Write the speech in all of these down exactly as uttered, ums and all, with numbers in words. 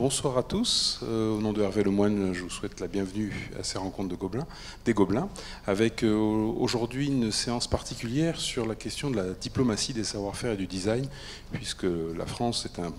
Bonsoir à tous. Euh, au nom de Hervé Lemoine, je vous souhaite la bienvenue à ces rencontres de Gobelins, des Gobelins, avec euh, aujourd'hui une séance particulière sur la question de la diplomatie des savoir-faire et du design, puisque la France est un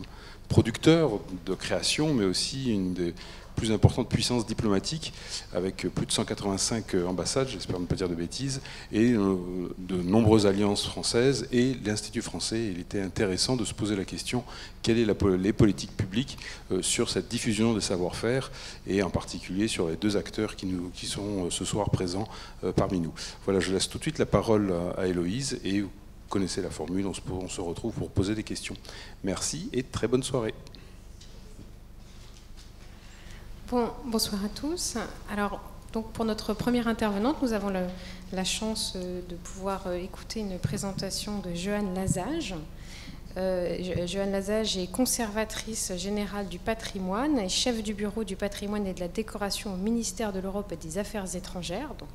producteur de création, mais aussi une des plus importantes puissances diplomatiques, avec plus de cent quatre-vingt-cinq ambassades, j'espère ne pas dire de bêtises, et de nombreuses alliances françaises et l'Institut français. Il était intéressant de se poser la question, quelle est la, les politiques publiques sur cette diffusion des savoir-faire, et en particulier sur les deux acteurs qui, nous, qui sont ce soir présents parmi nous. Voilà, je laisse tout de suite la parole à Héloïse, et vous connaissez la formule, on se, on se retrouve pour poser des questions. Merci et très bonne soirée. Bon, bonsoir à tous. Alors, donc pour notre première intervenante, nous avons le, la chance de pouvoir écouter une présentation de Jehanne Lazaj. Euh, Jehanne Lazaj est conservatrice générale du patrimoine et chef du bureau du patrimoine et de la décoration au ministère de l'Europe et des Affaires étrangères. Donc,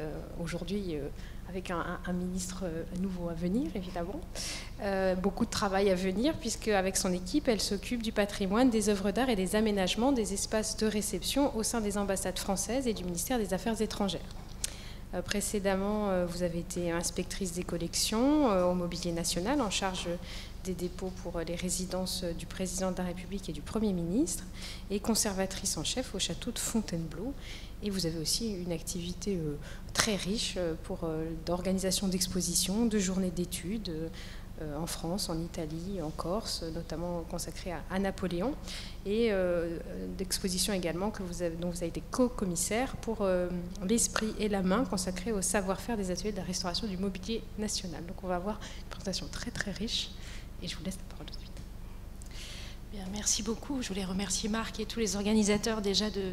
euh, aujourd'hui, euh, avec un, un, un ministre nouveau à venir, évidemment. Euh, beaucoup de travail à venir, puisque avec son équipe, elle s'occupe du patrimoine, des œuvres d'art et des aménagements des espaces de réception au sein des ambassades françaises et du ministère des Affaires étrangères. Euh, précédemment, euh, vous avez été inspectrice des collections euh, au Mobilier National, en charge des dépôts pour les résidences du président de la République et du Premier ministre, et conservatrice en chef au château de Fontainebleau. Et vous avez aussi une activité euh, très riche euh, pour euh, d'organisation d'expositions, de journées d'études euh, en France, en Italie, en Corse, notamment consacrée à, à Napoléon, et euh, d'expositions également que vous avez, dont vous avez été co-commissaire pour euh, l'esprit et la main consacrée au savoir-faire des ateliers de la restauration du mobilier national. Donc on va avoir une présentation très très riche et je vous laisse la parole tout de suite. Bien, merci beaucoup. Je voulais remercier Marc et tous les organisateurs déjà de,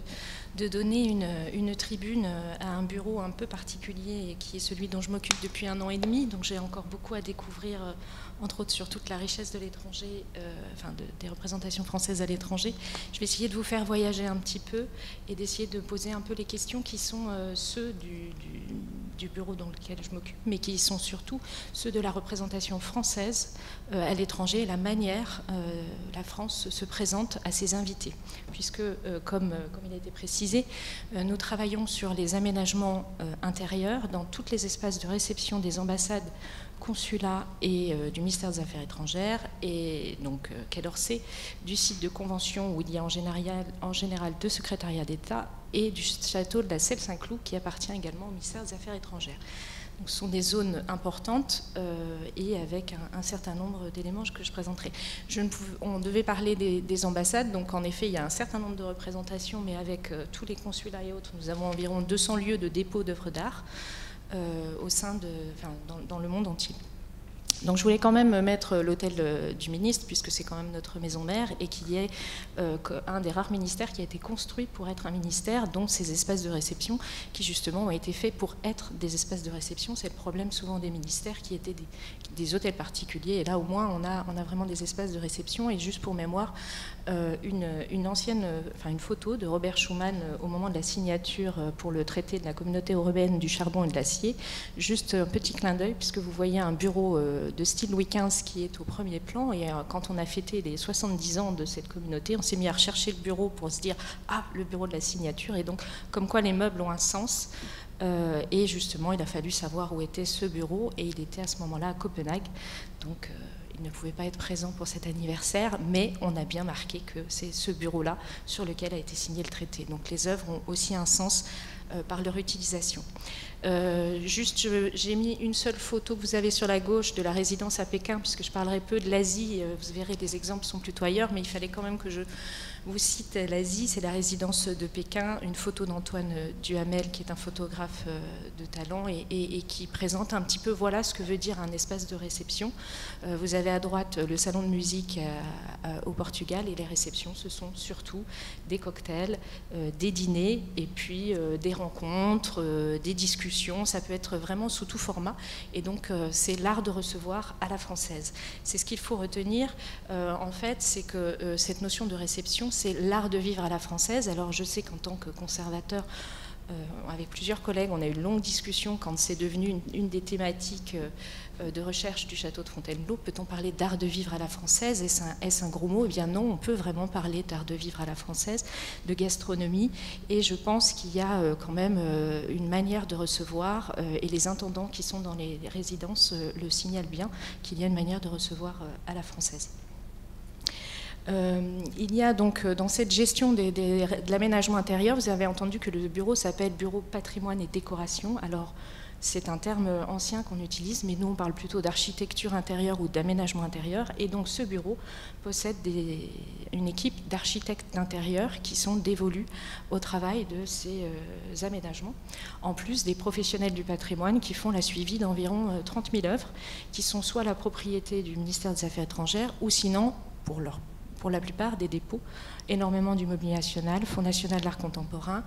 de donner une, une tribune à un bureau un peu particulier qui est celui dont je m'occupe depuis un an et demi. Donc j'ai encore beaucoup à découvrir, entre autres sur toute la richesse de l'étranger, euh, enfin de, des représentations françaises à l'étranger. Je vais essayer de vous faire voyager un petit peu et d'essayer de poser un peu les questions qui sont euh, ceux du, du, du bureau dans lequel je m'occupe, mais qui sont surtout ceux de la représentation française euh, à l'étranger et la manière euh, la France se présente à ses invités, puisque, euh, comme, euh, comme il a été précisé, euh, nous travaillons sur les aménagements euh, intérieurs dans tous les espaces de réception des ambassades, consulats et euh, du ministère des Affaires étrangères, et donc euh, Quai d'Orsay, du site de convention où il y a en général, en général deux secrétariats d'État, et du château de la Selle-Saint-Cloud qui appartient également au ministère des Affaires étrangères. Donc, ce sont des zones importantes euh, et avec un, un certain nombre d'éléments que je présenterai. Je ne pouvais, on devait parler des, des ambassades, donc en effet il y a un certain nombre de représentations, mais avec euh, tous les consulats et autres, nous avons environ deux cents lieux de dépôt d'œuvres d'art euh, au sein de, enfin, dans, dans le monde entier. Donc je voulais quand même mettre l'hôtel du ministre, puisque c'est quand même notre maison mère, et qui est euh, un des rares ministères qui a été construit pour être un ministère, dont ces espaces de réception, qui justement ont été faits pour être des espaces de réception. C'est le problème souvent des ministères qui étaient des, des hôtels particuliers, et là au moins on a, on a vraiment des espaces de réception. Et juste pour mémoire, euh, une, une ancienne, enfin une photo de Robert Schuman au moment de la signature pour le traité de la communauté européenne du charbon et de l'acier, juste un petit clin d'œil, puisque vous voyez un bureau euh, de style Louis quinze qui est au premier plan. Et quand on a fêté les soixante-dix ans de cette communauté, on s'est mis à rechercher le bureau pour se dire « Ah, le bureau de la signature !» Et donc, comme quoi les meubles ont un sens. Euh, et justement, il a fallu savoir où était ce bureau, et il était à ce moment-là à Copenhague. Donc, euh, il ne pouvait pas être présent pour cet anniversaire, mais on a bien marqué que c'est ce bureau-là sur lequel a été signé le traité. Donc, les œuvres ont aussi un sens euh, par leur utilisation. Euh, juste, j'ai mis une seule photo que vous avez sur la gauche de la résidence à Pékin, puisque je parlerai peu de l'Asie. Vous verrez, les exemples sont plutôt ailleurs, mais il fallait quand même que je vous cite l'Asie. C'est la résidence de Pékin, une photo d'Antoine Duhamel, qui est un photographe de talent, et, et, et qui présente un petit peu, voilà ce que veut dire un espace de réception. Euh, vous avez à droite le salon de musique à, à, au Portugal, et les réceptions, ce sont surtout des cocktails, euh, des dîners, et puis euh, des rencontres, euh, des discussions. Ça peut être vraiment sous tout format, et donc euh, c'est l'art de recevoir à la française. C'est ce qu'il faut retenir, euh, en fait, c'est que euh, cette notion de réception, c'est l'art de vivre à la française. Alors je sais qu'en tant que conservateur, Euh, avec plusieurs collègues, on a eu une longue discussion quand c'est devenu une, une des thématiques euh, de recherche du château de Fontainebleau. Peut-on parler d'art de vivre à la française? Est-ce un, est-ce un gros mot? Eh bien non, on peut vraiment parler d'art de vivre à la française, de gastronomie. Et je pense qu'il y a euh, quand même euh, une manière de recevoir, euh, et les intendants qui sont dans les résidences euh, le signalent bien, qu'il y a une manière de recevoir euh, à la française. Euh, il y a donc dans cette gestion des, des, de l'aménagement intérieur, vous avez entendu que le bureau s'appelle bureau patrimoine et décoration. Alors c'est un terme ancien qu'on utilise, mais nous on parle plutôt d'architecture intérieure ou d'aménagement intérieur. Et donc ce bureau possède des, une équipe d'architectes d'intérieur qui sont dévolus au travail de ces euh, aménagements, en plus des professionnels du patrimoine qui font la suivi d'environ euh, trente mille œuvres qui sont soit la propriété du ministère des Affaires étrangères ou sinon pour leur pour la plupart des dépôts, énormément du Mobilier National, Fonds National de l'Art Contemporain,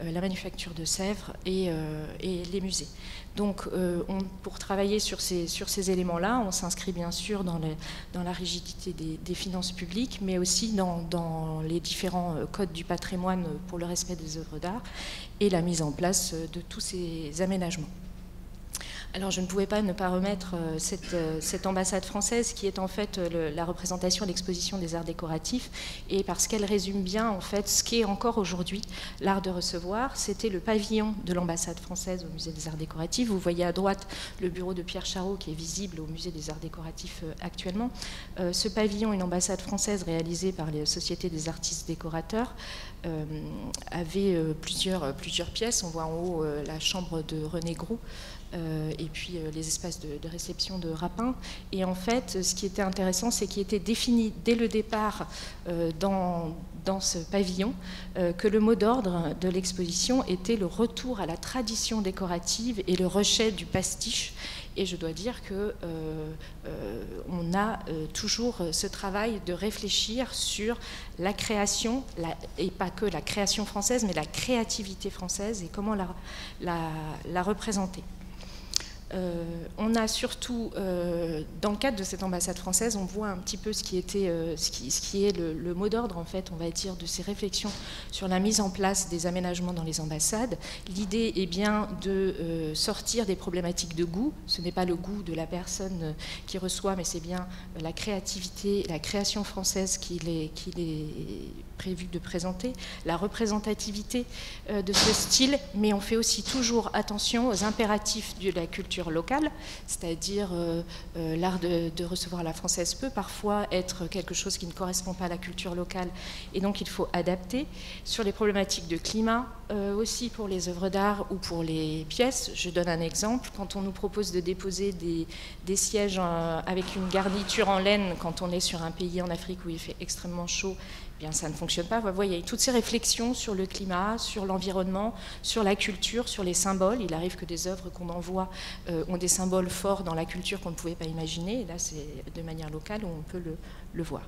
euh, la Manufacture de Sèvres et, euh, et les musées. Donc euh, on, pour travailler sur ces, sur ces éléments-là, on s'inscrit bien sûr dans, les, dans la rigidité des, des finances publiques, mais aussi dans, dans les différents codes du patrimoine pour le respect des œuvres d'art et la mise en place de tous ces aménagements. Alors je ne pouvais pas ne pas remettre euh, cette, euh, cette ambassade française qui est en fait le, la représentation de l'exposition des arts décoratifs, et parce qu'elle résume bien en fait ce qu'est encore aujourd'hui l'art de recevoir. C'était le pavillon de l'ambassade française au musée des arts décoratifs. Vous voyez à droite le bureau de Pierre Chareau qui est visible au musée des arts décoratifs euh, actuellement. Euh, ce pavillon, une ambassade française réalisée par les sociétés des artistes décorateurs, euh, avait euh, plusieurs, euh, plusieurs pièces. On voit en haut euh, la chambre de René Gros, Euh, et puis euh, les espaces de, de réception de Rapin. Et en fait, ce qui était intéressant, c'est qu'il était défini dès le départ euh, dans, dans ce pavillon euh, que le mot d'ordre de l'exposition était le retour à la tradition décorative et le rejet du pastiche. Et je dois dire que euh, euh, on a euh, toujours ce travail de réfléchir sur la création, la, et pas que la création française, mais la créativité française et comment la, la, la représenter. Euh, on a surtout, euh, dans le cadre de cette ambassade française, on voit un petit peu ce qui, était, euh, ce qui, ce qui est le, le mot d'ordre, en fait, on va dire, de ces réflexions sur la mise en place des aménagements dans les ambassades. L'idée est bien de euh, sortir des problématiques de goût. Ce n'est pas le goût de la personne qui reçoit, mais c'est bien la créativité, la création française qu'il est, qu'il est prévu de présenter, la représentativité euh, de ce style, mais on fait aussi toujours attention aux impératifs de la culture locale, c'est-à-dire euh, euh, l'art de, de recevoir à la française peut parfois être quelque chose qui ne correspond pas à la culture locale, et donc il faut adapter. Sur les problématiques de climat, euh, aussi pour les œuvres d'art ou pour les pièces, je donne un exemple, quand on nous propose de déposer des, des sièges en, avec une garniture en laine quand on est sur un pays en Afrique où il fait extrêmement chaud, eh bien ça ne fonctionne pas. Vous voyez, toutes ces réflexions sur le climat, sur l'environnement, sur la culture, sur les symboles. Il arrive que des œuvres qu'on envoie euh, ont des symboles forts dans la culture qu'on ne pouvait pas imaginer. Et là, c'est de manière locale où on peut le, le voir.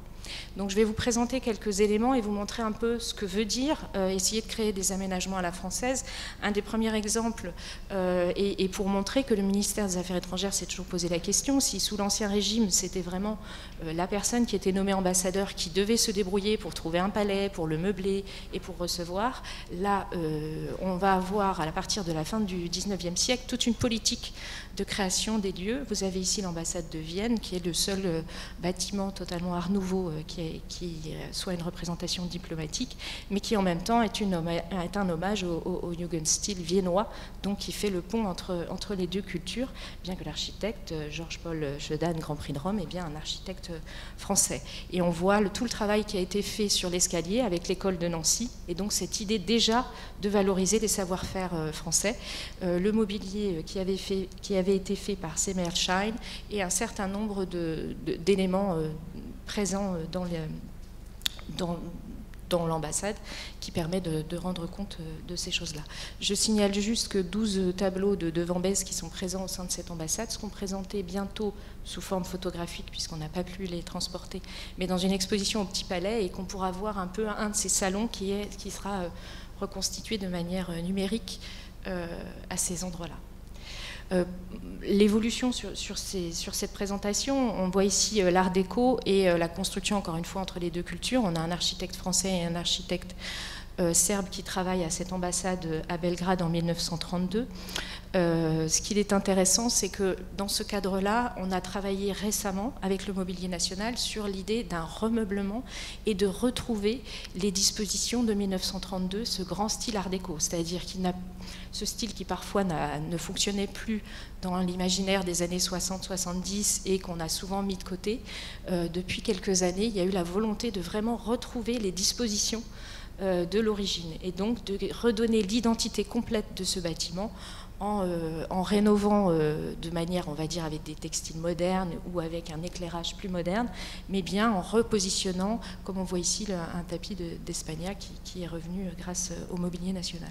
Donc je vais vous présenter quelques éléments et vous montrer un peu ce que veut dire euh, essayer de créer des aménagements à la française. Un des premiers exemples euh, est, est pour montrer que le ministère des Affaires étrangères s'est toujours posé la question si sous l'Ancien Régime c'était vraiment euh, la personne qui était nommée ambassadeur qui devait se débrouiller pour trouver un palais, pour le meubler et pour recevoir. Là euh, on va avoir à partir de la fin du dix-neuvième siècle toute une politique de création des lieux. Vous avez ici l'ambassade de Vienne qui est le seul euh, bâtiment totalement art nouveau Qui, qui soit une représentation diplomatique, mais qui en même temps est, une, est un hommage au, au, au Jugendstil viennois, donc qui fait le pont entre, entre les deux cultures, bien que l'architecte Georges-Paul Chedanne, Grand Prix de Rome, est bien un architecte français. Et on voit le, tout le travail qui a été fait sur l'escalier avec l'école de Nancy, et donc cette idée déjà de valoriser les savoir-faire français, euh, le mobilier qui avait, fait, qui avait été fait par Semer et un certain nombre d'éléments présent dans les, dans, dans l'ambassade qui permet de, de rendre compte de ces choses-là. Je signale juste que douze tableaux de, de Vembès qui sont présents au sein de cette ambassade seront présentés bientôt sous forme photographique puisqu'on n'a pas pu les transporter, mais dans une exposition au Petit Palais et qu'on pourra voir un peu un de ces salons qui, est, qui sera reconstitué de manière numérique euh, à ces endroits-là. Euh, l'évolution sur, sur, ces, sur cette présentation, on voit ici euh, l'art déco et euh, la construction, encore une fois, entre les deux cultures. On a un architecte français et un architecte euh, serbe qui travaille à cette ambassade à Belgrade en mille neuf cent trente-deux. Euh, ce qu'il est intéressant, c'est que dans ce cadre-là, on a travaillé récemment avec le Mobilier National sur l'idée d'un remeublement et de retrouver les dispositions de mille neuf cent trente-deux, ce grand style art déco, c'est-à-dire qu'il n'a, ce style qui parfois n'a, ne fonctionnait plus dans l'imaginaire des années soixante soixante-dix et qu'on a souvent mis de côté. Euh, depuis quelques années, il y a eu la volonté de vraiment retrouver les dispositions euh, de l'origine et donc de redonner l'identité complète de ce bâtiment En, euh, en rénovant euh, de manière, on va dire, avec des textiles modernes ou avec un éclairage plus moderne, mais bien en repositionnant, comme on voit ici, le, un tapis d'Espagna de, qui, qui est revenu grâce au Mobilier National.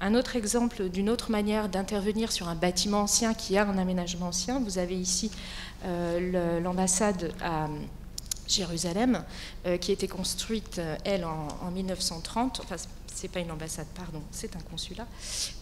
Un autre exemple d'une autre manière d'intervenir sur un bâtiment ancien qui a un aménagement ancien, vous avez ici euh, l'ambassade à Jérusalem, euh, qui était construite, elle, en, en mille neuf cent trente, enfin, c'est pas une ambassade, pardon, c'est un consulat.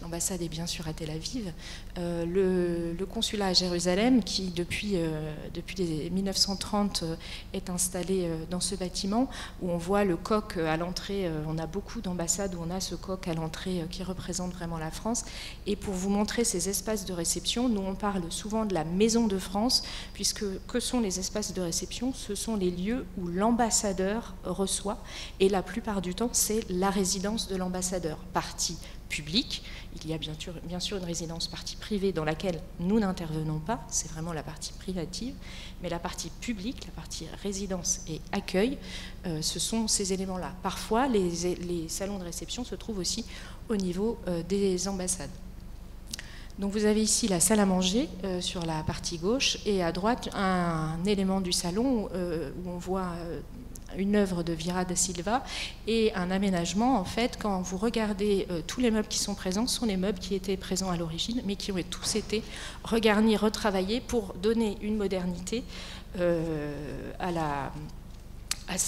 L'ambassade est bien sûr à Tel Aviv. Euh, le, le consulat à Jérusalem, qui depuis, euh, depuis les mille neuf cent trente euh, est installé euh, dans ce bâtiment, où on voit le coq à l'entrée. Euh, on a beaucoup d'ambassades où on a ce coq à l'entrée euh, qui représente vraiment la France. Et pour vous montrer ces espaces de réception, nous on parle souvent de la Maison de France, puisque que sont les espaces de réception? Ce sont les lieux où l'ambassadeur reçoit, et la plupart du temps, c'est la résidence de l'ambassadeur, partie publique. Il y a bien sûr, bien sûr une résidence partie privée dans laquelle nous n'intervenons pas, c'est vraiment la partie privative, mais la partie publique, la partie résidence et accueil, euh, ce sont ces éléments-là. Parfois, les, les salons de réception se trouvent aussi au niveau euh, des ambassades. Donc vous avez ici la salle à manger euh, sur la partie gauche, et à droite un, un élément du salon euh, où on voit euh, une œuvre de Vira da Silva et un aménagement. En fait, quand vous regardez euh, tous les meubles qui sont présents, sont les meubles qui étaient présents à l'origine, mais qui ont tous été regarnis, retravaillés pour donner une modernité euh, à la...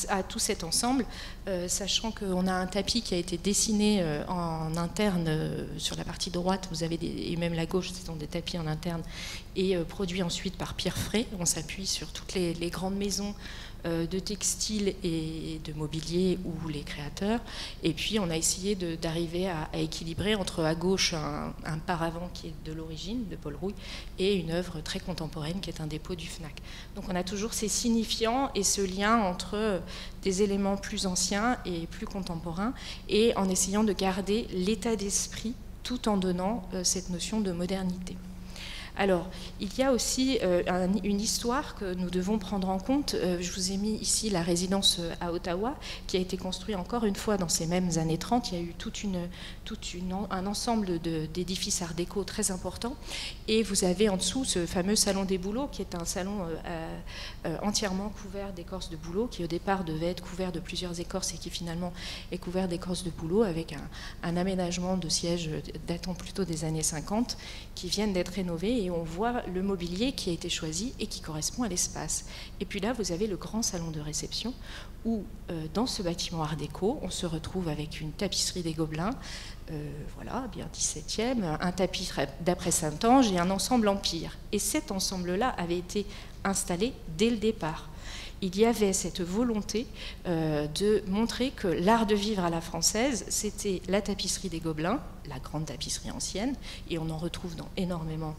à tout cet ensemble, euh, sachant qu'on a un tapis qui a été dessiné euh, en interne euh, sur la partie droite, vous avez des, et même la gauche, ce sont des tapis en interne, et euh, produit ensuite par Pierre Frey. On s'appuie sur toutes les, les grandes maisons euh, de textile et de mobilier ou les créateurs, et puis on a essayé d'arriver à, à équilibrer entre à gauche un, un paravent qui est de l'origine, de Paul Rouille, et une œuvre très contemporaine qui est un dépôt du FNAC. Donc on a toujours ces signifiants et ce lien entre des éléments plus anciens et plus contemporains, et en essayant de garder l'état d'esprit tout en donnant euh, cette notion de modernité. Alors, il y a aussi euh, un, une histoire que nous devons prendre en compte. Euh, je vous ai mis ici la résidence à Ottawa, qui a été construite encore une fois dans ces mêmes années trente. Il y a eu toute une, toute une, un ensemble d'édifices art déco très importants. Et vous avez en dessous ce fameux salon des bouleaux, qui est un salon euh, euh, entièrement couvert d'écorce de bouleau, qui au départ devait être couvert de plusieurs écorces et qui finalement est couvert d'écorce de bouleau, avec un, un aménagement de sièges datant plutôt des années cinquante, qui viennent d'être rénovés. Et Et on voit le mobilier qui a été choisi et qui correspond à l'espace. Et puis là, vous avez le grand salon de réception où, euh, dans ce bâtiment art déco, on se retrouve avec une tapisserie des Gobelins, euh, voilà, bien dix-septième, un tapis d'après Saint-Ange et un ensemble empire. Et cet ensemble-là avait été installé dès le départ. Il y avait cette volonté euh, de montrer que l'art de vivre à la française, c'était la tapisserie des Gobelins, la grande tapisserie ancienne, et on en retrouve dans énormément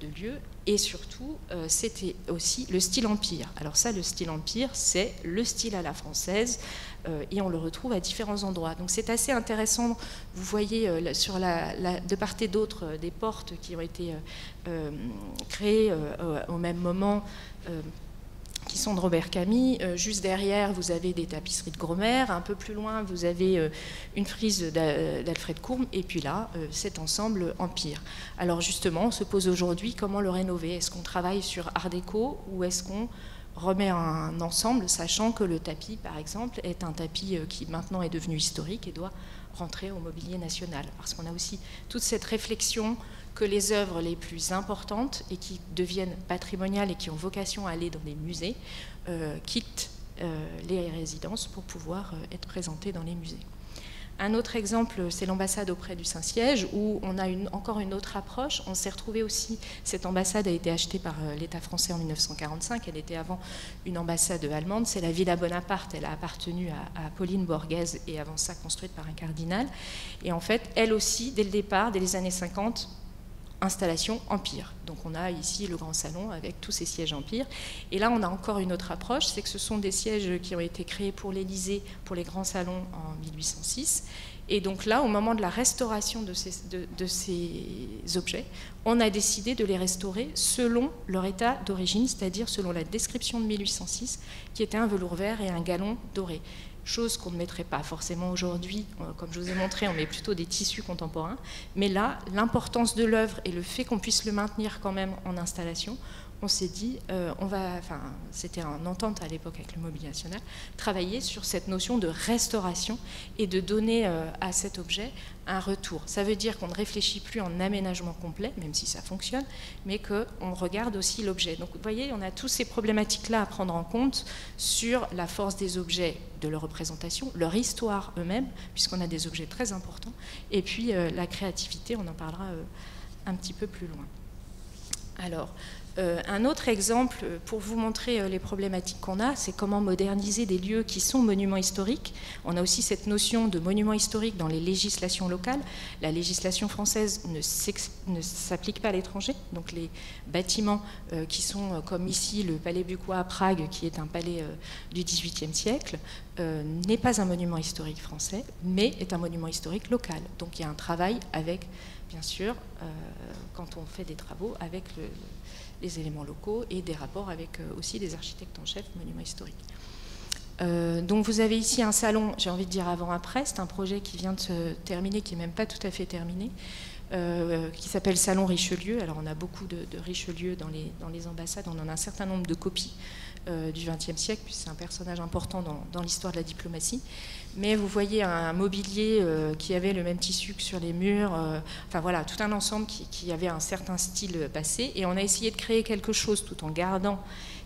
de lieux, et surtout euh, c'était aussi le style empire. Alors ça, le style empire, c'est le style à la française, euh, et on le retrouve à différents endroits. Donc c'est assez intéressant, vous voyez euh, sur la, la, de part et d'autre euh, des portes qui ont été euh, euh, créées euh, au même moment, euh, qui sont de Robert Camus. Euh, juste derrière, vous avez des tapisseries de Gromaire. Un peu plus loin, vous avez euh, une frise d'Alfred Courme. Et puis là, euh, cet ensemble empire. Alors justement, on se pose aujourd'hui comment le rénover. Est-ce qu'on travaille sur art déco ou est-ce qu'on remet un ensemble, sachant que le tapis, par exemple, est un tapis qui maintenant est devenu historique et doit rentrer au Mobilier National. Parce qu'on a aussi toute cette réflexion que les œuvres les plus importantes et qui deviennent patrimoniales et qui ont vocation à aller dans les musées euh, quittent euh, les résidences pour pouvoir euh, être présentées dans les musées. Un autre exemple, c'est l'ambassade auprès du Saint-Siège, où on a une, encore une autre approche. On s'est retrouvé aussi, cette ambassade a été achetée par l'État français en mille neuf cent quarante-cinq, elle était avant une ambassade allemande, c'est la Villa Bonaparte, elle a appartenu à, à Pauline Borghese et avant ça construite par un cardinal. Et en fait, elle aussi, dès le départ, dès les années cinquante, installation empire. Donc on a ici le grand salon avec tous ces sièges empire. Et là, on a encore une autre approche, c'est que ce sont des sièges qui ont été créés pour l'Élysée, pour les grands salons en mille huit cent six. Et donc là, au moment de la restauration de ces, de, de ces objets, on a décidé de les restaurer selon leur état d'origine, c'est-à-dire selon la description de mille huit cent six, qui était un velours vert et un galon doré. Chose qu'on ne mettrait pas forcément aujourd'hui, comme je vous ai montré, on met plutôt des tissus contemporains, mais là, l'importance de l'œuvre et le fait qu'on puisse le maintenir quand même en installation, on s'est dit, euh, on va, enfin, c'était en entente à l'époque avec le Mobilier National, travailler sur cette notion de restauration et de donner euh, à cet objet un retour. Ça veut dire qu'on ne réfléchit plus en aménagement complet, même si ça fonctionne, mais qu'on regarde aussi l'objet. Donc vous voyez, on a toutes ces problématiques-là à prendre en compte sur la force des objets, de leur représentation, leur histoire eux-mêmes, puisqu'on a des objets très importants, et puis euh, la créativité, on en parlera euh, un petit peu plus loin. Alors, Euh, un autre exemple, pour vous montrer euh, les problématiques qu'on a, c'est comment moderniser des lieux qui sont monuments historiques. On a aussi cette notion de monument historique dans les législations locales. La législation française ne s'applique pas à l'étranger. Donc les bâtiments euh, qui sont, euh, comme ici, le Palais Buquoy à Prague, qui est un palais euh, du dix-huitième siècle, euh, n'est pas un monument historique français, mais est un monument historique local. Donc il y a un travail avec, bien sûr, euh, quand on fait des travaux, avec le... les éléments locaux et des rapports avec euh, aussi des architectes en chef, monuments historiques. Euh, donc vous avez ici un salon, j'ai envie de dire avant-après, c'est un projet qui vient de se terminer, qui n'est même pas tout à fait terminé, euh, qui s'appelle Salon Richelieu. Alors on a beaucoup de, de Richelieu dans les, dans les ambassades, on en a un certain nombre de copies euh, du vingtième siècle, puisque c'est un personnage important dans, dans l'histoire de la diplomatie. Mais vous voyez un mobilier euh, qui avait le même tissu que sur les murs, euh, enfin voilà, tout un ensemble qui, qui avait un certain style passé. Et on a essayé de créer quelque chose tout en gardant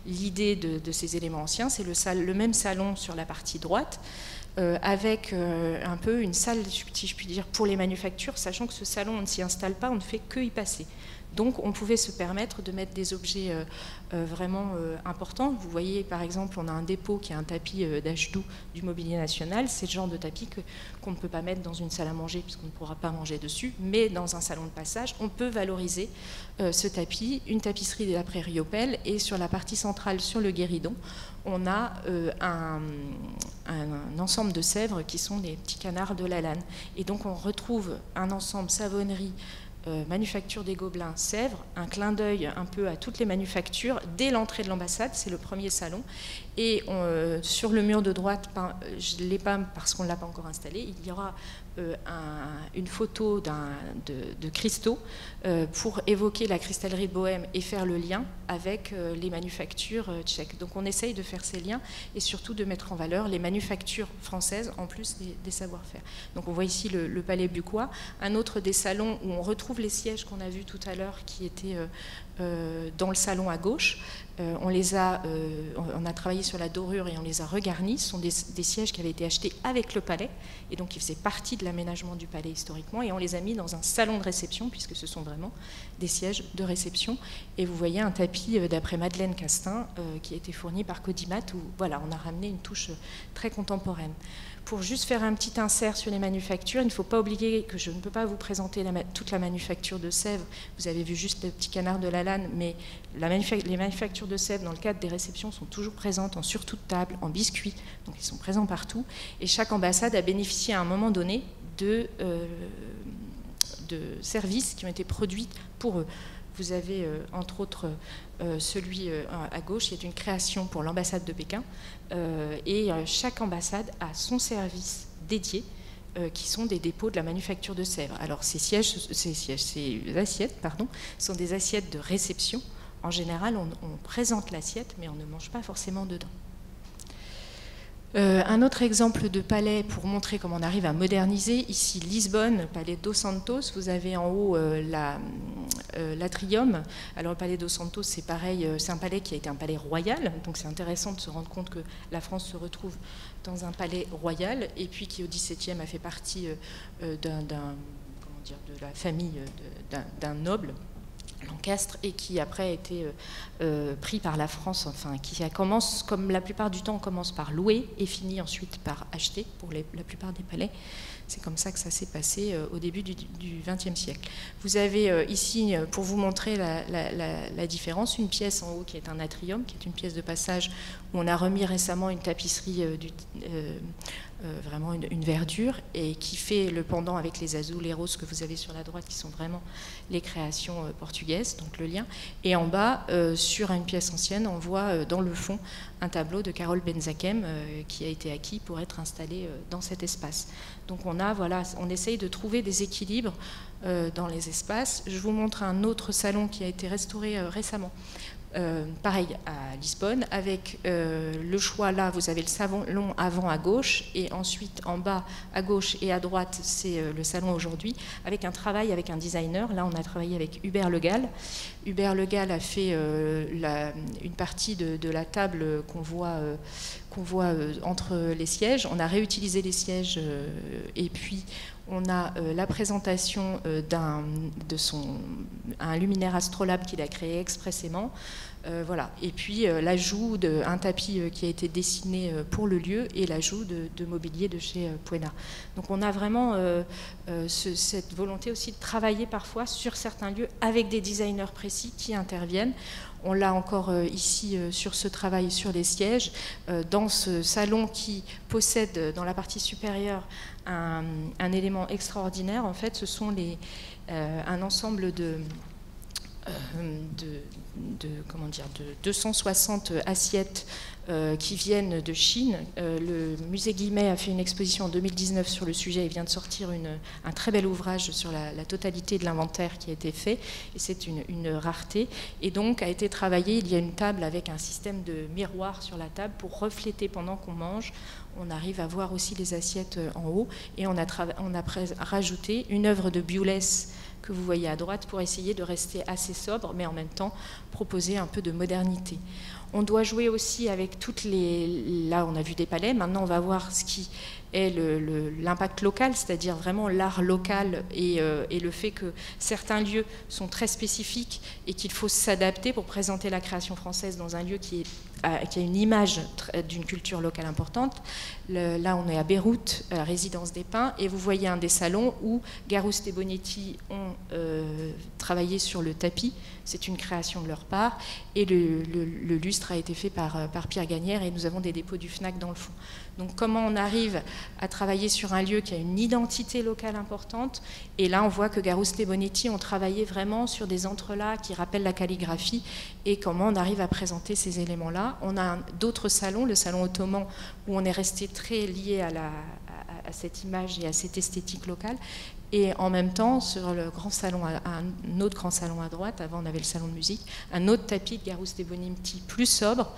l'idée de, de ces éléments anciens. C'est le, le même salon sur la partie droite, euh, avec euh, un peu une salle, si je puis dire, pour les manufactures, sachant que ce salon, on ne s'y installe pas, on ne fait que y passer. Donc on pouvait se permettre de mettre des objets euh, euh, vraiment euh, importants. Vous voyez par exemple, on a un dépôt qui est un tapis euh, d'Achedoux du Mobilier National. C'est le genre de tapis qu'on ne peut pas mettre dans une salle à manger puisqu'on ne pourra pas manger dessus, mais dans un salon de passage, on peut valoriser euh, ce tapis, une tapisserie de la prairie Opel, et sur la partie centrale, sur le guéridon, on a euh, un, un ensemble de sèvres qui sont des petits canards de la Lanne. Et donc on retrouve un ensemble savonnerie, Euh, manufacture des Gobelins, Sèvres, un clin d'œil un peu à toutes les manufactures dès l'entrée de l'ambassade, c'est le premier salon, et on, euh, sur le mur de droite, peint, je ne l'ai pas parce qu'on ne l'a pas encore installé, il y aura euh, un, une photo d'un, de, de cristaux euh, pour évoquer la cristallerie de Bohème et faire le lien avec euh, les manufactures euh, tchèques. Donc on essaye de faire ces liens et surtout de mettre en valeur les manufactures françaises en plus des, des savoir-faire. Donc on voit ici le, le Palais Buquoy, un autre des salons où on retrouve les sièges qu'on a vus tout à l'heure qui étaient euh, euh, dans le salon à gauche. Euh, on les a, euh, on a travaillé sur la dorure et on les a regarnis. Ce sont des, des sièges qui avaient été achetés avec le palais et donc qui faisaient partie de l'aménagement du palais historiquement, et on les a mis dans un salon de réception puisque ce sont vraiment des sièges de réception. Et vous voyez un tapis euh, d'après Madeleine Castin euh, qui a été fourni par Codimat, où voilà, on a ramené une touche très contemporaine. Pour juste faire un petit insert sur les manufactures, il ne faut pas oublier que je ne peux pas vous présenter la, toute la manufacture de Sèvres. Vous avez vu juste le petit canard de la Lanne, mais la manufa les manufactures de Sèvres, dans le cadre des réceptions, sont toujours présentes en surtout de table, en biscuits, donc ils sont présents partout. Et chaque ambassade a bénéficié à un moment donné de, euh, de services qui ont été produits pour eux. Vous avez euh, entre autres euh, celui euh, à gauche qui est une création pour l'ambassade de Pékin, euh, et euh, chaque ambassade a son service dédié euh, qui sont des dépôts de la manufacture de Sèvres. Alors ces sièges, ces, sièges, ces assiettes pardon, sont des assiettes de réception. En général, on, on présente l'assiette mais on ne mange pas forcément dedans. Euh, un autre exemple de palais pour montrer comment on arrive à moderniser, ici Lisbonne, palais dos Santos, vous avez en haut euh, la, euh, l'atrium. Alors le palais dos Santos, c'est pareil, euh, c'est un palais qui a été un palais royal, donc c'est intéressant de se rendre compte que la France se retrouve dans un palais royal, et puis qui au dix-septième a fait partie euh, d'un, d'un, comment dire, de la famille d'un, d'un noble, Lancastre, et qui après a été euh, euh, pris par la France, enfin qui commence, comme la plupart du temps, on commence par louer et finit ensuite par acheter pour les, la plupart des palais. C'est comme ça que ça s'est passé euh, au début du vingtième siècle. Vous avez euh, ici, pour vous montrer la, la, la, la différence, une pièce en haut qui est un atrium, qui est une pièce de passage où on a remis récemment une tapisserie euh, du... Euh, Euh, vraiment une, une verdure, et qui fait le pendant avec les azuleros que vous avez sur la droite, qui sont vraiment les créations euh, portugaises, donc le lien. Et en bas, euh, sur une pièce ancienne, on voit euh, dans le fond un tableau de Carole Benzakem euh, qui a été acquis pour être installé euh, dans cet espace. Donc on a, voilà, on essaye de trouver des équilibres euh, dans les espaces. Je vous montre un autre salon qui a été restauré euh, récemment. Euh, pareil à Lisbonne, avec euh, le choix là, vous avez le salon long avant à gauche, et ensuite en bas à gauche et à droite, c'est euh, le salon aujourd'hui, avec un travail avec un designer. Là, on a travaillé avec Hubert Le Gall. Hubert Le Gall a fait euh, la, une partie de, de la table qu'on voit, euh, qu'on voit euh, entre les sièges. On a réutilisé les sièges euh, et puis on a euh, la présentation euh, d'un de son un luminaire astrolabe qu'il a créé expressément, euh, voilà. Et puis euh, l'ajout d'un tapis euh, qui a été dessiné euh, pour le lieu, et l'ajout de, de mobilier de chez euh, Puena. Donc on a vraiment euh, euh, ce, cette volonté aussi de travailler parfois sur certains lieux avec des designers précis qui interviennent. On l'a encore euh, ici euh, sur ce travail sur les sièges, euh, dans ce salon qui possède dans la partie supérieure un, un élément extraordinaire. En fait, ce sont les, euh, un ensemble de, euh, de, de, comment dire, de deux cent soixante assiettes euh, qui viennent de Chine. Euh, le musée Guimet a fait une exposition en deux mille dix-neuf sur le sujet et vient de sortir une, un très bel ouvrage sur la, la totalité de l'inventaire qui a été fait, et c'est une, une rareté. Et donc a été travaillé, il y a une table avec un système de miroir sur la table pour refléter pendant qu'on mange. On arrive à voir aussi les assiettes en haut, et on a, on a rajouté une œuvre de Biolès que vous voyez à droite pour essayer de rester assez sobre, mais en même temps proposer un peu de modernité. On doit jouer aussi avec toutes les... Là, on a vu des palais, maintenant on va voir ce qui est l'impact local, c'est-à-dire vraiment l'art local, et, euh, et le fait que certains lieux sont très spécifiques et qu'il faut s'adapter pour présenter la création française dans un lieu qui est qui a une image d'une culture locale importante. Le, là, on est à Beyrouth, à la Résidence des Pins, et vous voyez un des salons où Garouste et Bonetti ont euh, travaillé sur le tapis. C'est une création de leur part, et le, le, le lustre a été fait par, par Pierre Gagnère, et nous avons des dépôts du FNAC dans le fond. Donc comment on arrive à travailler sur un lieu qui a une identité locale importante? Et là, on voit que Garouste et Bonetti ont travaillé vraiment sur des entrelacs qui rappellent la calligraphie, et comment on arrive à présenter ces éléments-là. On a d'autres salons, le salon ottoman, où on est resté très lié à, la, à, à cette image et à cette esthétique locale. Et en même temps, sur le grand salon, un autre grand salon à droite, avant on avait le salon de musique, un autre tapis de Garouste et Bonetti plus sobre,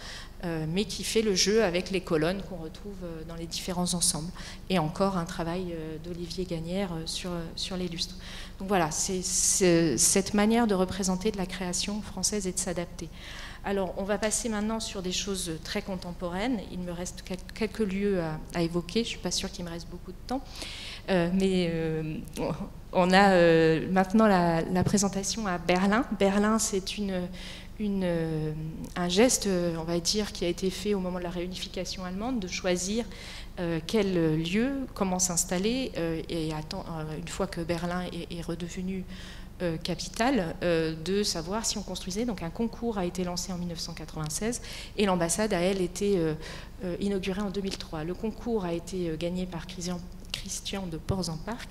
euh, mais qui fait le jeu avec les colonnes qu'on retrouve dans les différents ensembles. Et encore un travail d'Olivier Gagnère sur, sur les lustres. Donc voilà, c'est cette manière de représenter de la création française et de s'adapter. Alors, on va passer maintenant sur des choses très contemporaines. Il me reste quelques lieux à, à évoquer. Je ne suis pas sûre qu'il me reste beaucoup de temps. Euh, mais euh, on a euh, maintenant la, la présentation à Berlin. Berlin, c'est une... Une, un geste, on va dire, qui a été fait au moment de la réunification allemande, de choisir euh, quel lieu, comment s'installer, euh, et attend, euh, une fois que Berlin est, est redevenu euh, capitale, euh, de savoir si on construisait. Donc un concours a été lancé en mille neuf cent quatre-vingt-seize, et l'ambassade a, elle, été euh, euh, inaugurée en deux mille trois. Le concours a été gagné par Christian, Christian de Porz-en-Parc,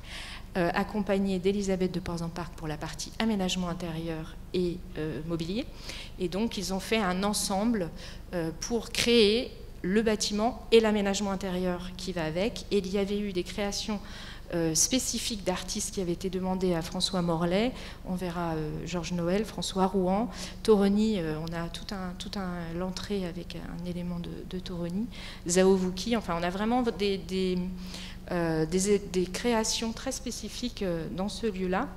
Euh, accompagnée d'Elisabeth de Porz-en-Parc pour la partie aménagement intérieur et euh, mobilier. Et donc, ils ont fait un ensemble euh, pour créer le bâtiment et l'aménagement intérieur qui va avec. Et il y avait eu des créations euh, spécifiques d'artistes qui avaient été demandées à François Morlaix. On verra euh, Georges Noël, François Rouen, Toroni. Euh, on a tout un, tout un l'entrée avec un élément de, de Toroni. Zao Wou-Ki. Enfin, on a vraiment des... des Euh, des, des créations très spécifiques euh, dans ce lieu-là.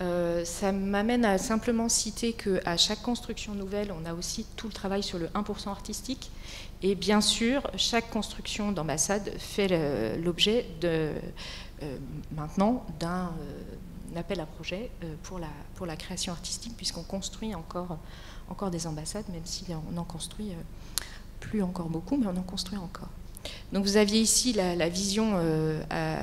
Euh, ça m'amène à simplement citer qu'à chaque construction nouvelle, on a aussi tout le travail sur le un pour cent artistique. Et bien sûr, chaque construction d'ambassade fait l'objet de, euh, maintenant d'un euh, appel à projet euh, pour, la, pour la création artistique, puisqu'on construit encore, encore des ambassades, même si on en construit euh, plus encore beaucoup, mais on en construit encore. Donc vous aviez ici la, la vision euh, à,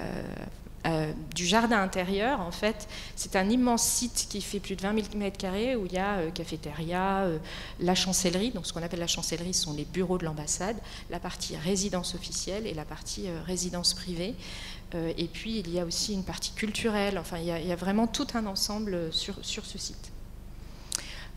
Euh, du jardin intérieur, en fait, c'est un immense site qui fait plus de vingt mille mètres carrés où il y a euh, cafétéria, euh, la chancellerie, donc ce qu'on appelle la chancellerie, ce sont les bureaux de l'ambassade, la partie résidence officielle et la partie euh, résidence privée. Euh, et puis, il y a aussi une partie culturelle, enfin, il y a, il y a vraiment tout un ensemble sur, sur ce site.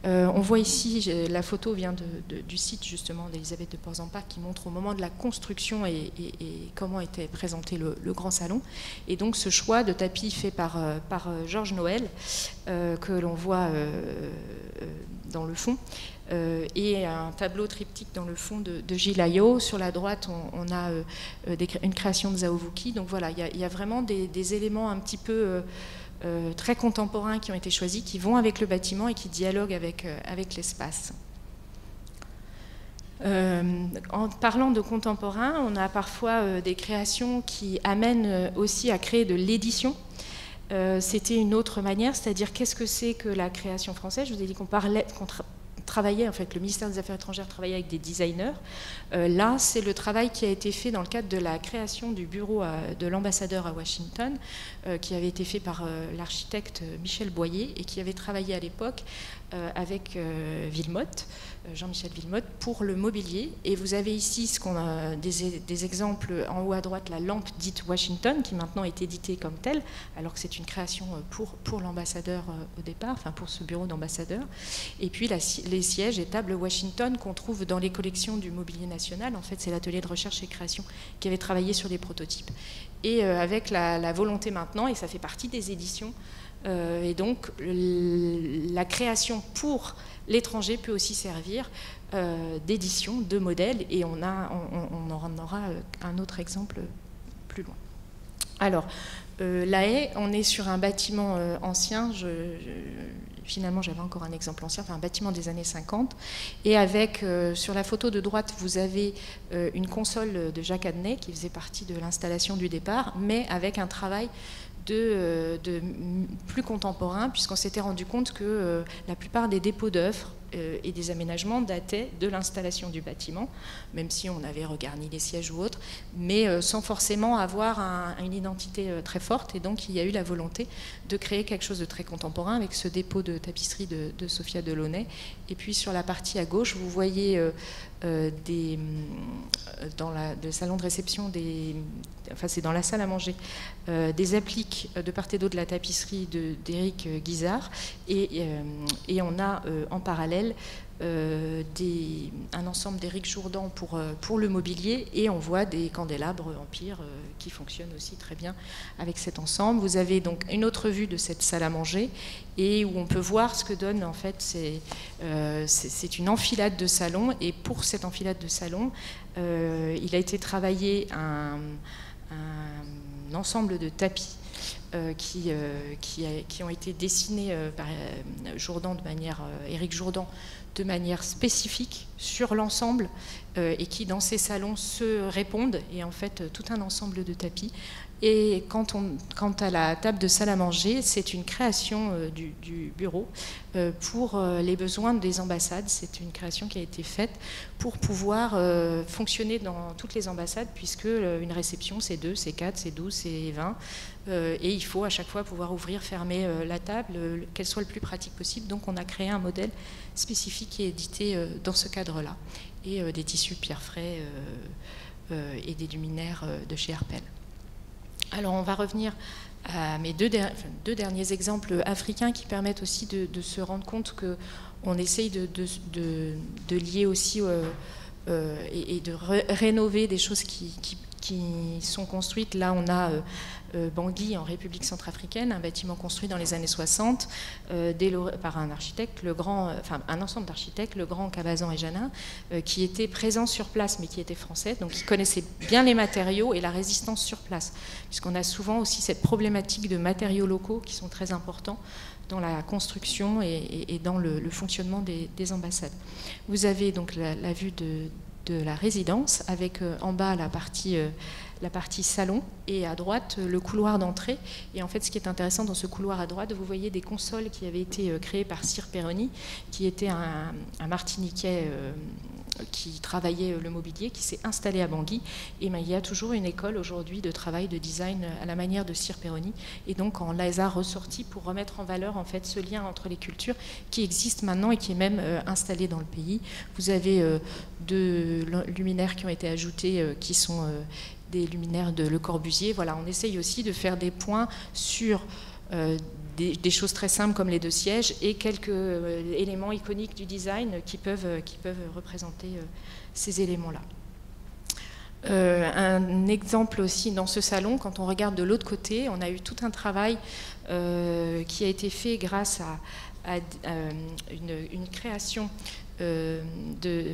Euh, on voit ici, la photo vient de, de, du site justement d'Elisabeth de Porzampar qui montre au moment de la construction et, et, et comment était présenté le, le grand salon. Et donc ce choix de tapis fait par, par Georges Noël, euh, que l'on voit euh, dans le fond, euh, et un tableau triptyque dans le fond de, de Gilles Ayot. Sur la droite, on, on a euh, des, une création de Zao Wou-Ki. Donc voilà, il y, y a vraiment des, des éléments un petit peu... Euh, Euh, très contemporains qui ont été choisis, qui vont avec le bâtiment et qui dialoguent avec, euh, avec l'espace. Euh, en parlant de contemporains, on a parfois euh, des créations qui amènent euh, aussi à créer de l'édition. Euh, C'était une autre manière, c'est-à-dire qu'est-ce que c'est que la création française? Je vous ai dit qu'on parlait... qu'on tra- travaillait, en fait, le ministère des Affaires étrangères travaillait avec des designers. Euh, là, c'est le travail qui a été fait dans le cadre de la création du bureau à, de l'ambassadeur à Washington, euh, qui avait été fait par euh, l'architecte Michel Boyer et qui avait travaillé à l'époque euh, avec euh, Villemotte, euh, Jean-Michel Villemotte, pour le mobilier. Et vous avez ici ce qu'on a, des, des exemples en haut à droite, la lampe dite Washington, qui maintenant est éditée comme telle, alors que c'est une création pour, pour l'ambassadeur euh, au départ, enfin pour ce bureau d'ambassadeur. Et puis la, les Les sièges et tables Washington qu'on trouve dans les collections du Mobilier National. En fait, c'est l'atelier de recherche et création qui avait travaillé sur les prototypes. Et euh, avec la, la volonté maintenant, et ça fait partie des éditions, euh, et donc la création pour l'étranger peut aussi servir euh, d'édition, de modèle, et on, a, on, on en aura un autre exemple plus loin. Alors, euh, La Haye, on est sur un bâtiment euh, ancien, je... je Finalement, j'avais encore un exemple ancien, enfin un bâtiment des années cinquante. Et avec, euh, sur la photo de droite, vous avez euh, une console de Jacques Adnet qui faisait partie de l'installation du départ, mais avec un travail de, euh, de plus contemporain, puisqu'on s'était rendu compte que euh, la plupart des dépôts d'œuvres euh, et des aménagements dataient de l'installation du bâtiment, même si on avait regarni les sièges ou autres, mais euh, sans forcément avoir un, une identité euh, très forte. Et donc, il y a eu la volonté de créer quelque chose de très contemporain avec ce dépôt de tapisserie de, de Sophia Delaunay. Et puis sur la partie à gauche, vous voyez euh, euh, des, dans la, le salon de réception, des, enfin c'est dans la salle à manger, euh, des appliques de part et d'autre de la tapisserie d'Éric Guizard. Et, euh, et on a euh, en parallèle euh, des, un ensemble d'Éric Jourdan pour, pour le mobilier. Et on voit des candélabres Empire euh, qui fonctionnent aussi très bien avec cet ensemble. Vous avez donc une autre vue de cette salle à manger, et où on peut voir ce que donne, en fait, c'est euh, une enfilade de salons. Et pour cette enfilade de salons, euh, il a été travaillé un, un ensemble de tapis euh, qui, euh, qui, a, qui ont été dessinés euh, par euh, Jourdan de manière, euh, Éric Jourdan de manière spécifique sur l'ensemble, euh, et qui, dans ces salons, se répondent, et en fait, tout un ensemble de tapis. Et quant, on, quant à la table de salle à manger, c'est une création euh, du, du bureau euh, pour euh, les besoins des ambassades. C'est une création qui a été faite pour pouvoir euh, fonctionner dans toutes les ambassades, puisque euh, une réception, c'est deux, c'est quatre, c'est douze, c'est vingt. Euh, et il faut à chaque fois pouvoir ouvrir, fermer euh, la table, euh, qu'elle soit le plus pratique possible. Donc on a créé un modèle spécifique et édité euh, dans ce cadre-là. Et euh, des tissus Pierre-Fray euh, euh, et des luminaires euh, de chez Herpel. Alors on va revenir à mes deux, der deux derniers exemples africains qui permettent aussi de, de se rendre compte qu'on essaye de, de, de, de lier aussi euh, euh, et, et de ré rénover des choses qui, qui, qui sont construites. Là, on a euh, euh, Bangui, en République centrafricaine, un bâtiment construit dans les années soixante euh, dès le, par un architecte, le grand, euh, enfin un ensemble d'architectes, le grand Cabazan et Janin, euh, qui étaient présents sur place, mais qui étaient français, donc qui connaissaient bien les matériaux et la résistance sur place, puisqu'on a souvent aussi cette problématique de matériaux locaux qui sont très importants dans la construction et, et, et dans le, le fonctionnement des, des ambassades. Vous avez donc la, la vue de de la résidence, avec euh, en bas la partie, euh, la partie salon et à droite euh, le couloir d'entrée. Et en fait, ce qui est intéressant dans ce couloir à droite, vous voyez des consoles qui avaient été euh, créées par Cyr Péroni, qui était un, un Martiniquais euh, qui travaillait euh, le mobilier, qui s'est installé à Bangui. Et ben, il y a toujours une école aujourd'hui de travail, de design à la manière de Cyr Péroni. Et donc, on les a ressortis pour remettre en valeur en fait ce lien entre les cultures qui existe maintenant et qui est même euh, installé dans le pays. Vous avez euh, deux luminaires qui ont été ajoutés, euh, qui sont euh, des luminaires de Le Corbusier. Voilà, on essaye aussi de faire des points sur euh, des, des choses très simples comme les deux sièges et quelques euh, éléments iconiques du design qui peuvent, euh, qui peuvent représenter euh, ces éléments-là. Euh, un exemple aussi dans ce salon, quand on regarde de l'autre côté, on a eu tout un travail euh, qui a été fait grâce à, à, à une, une création euh, de...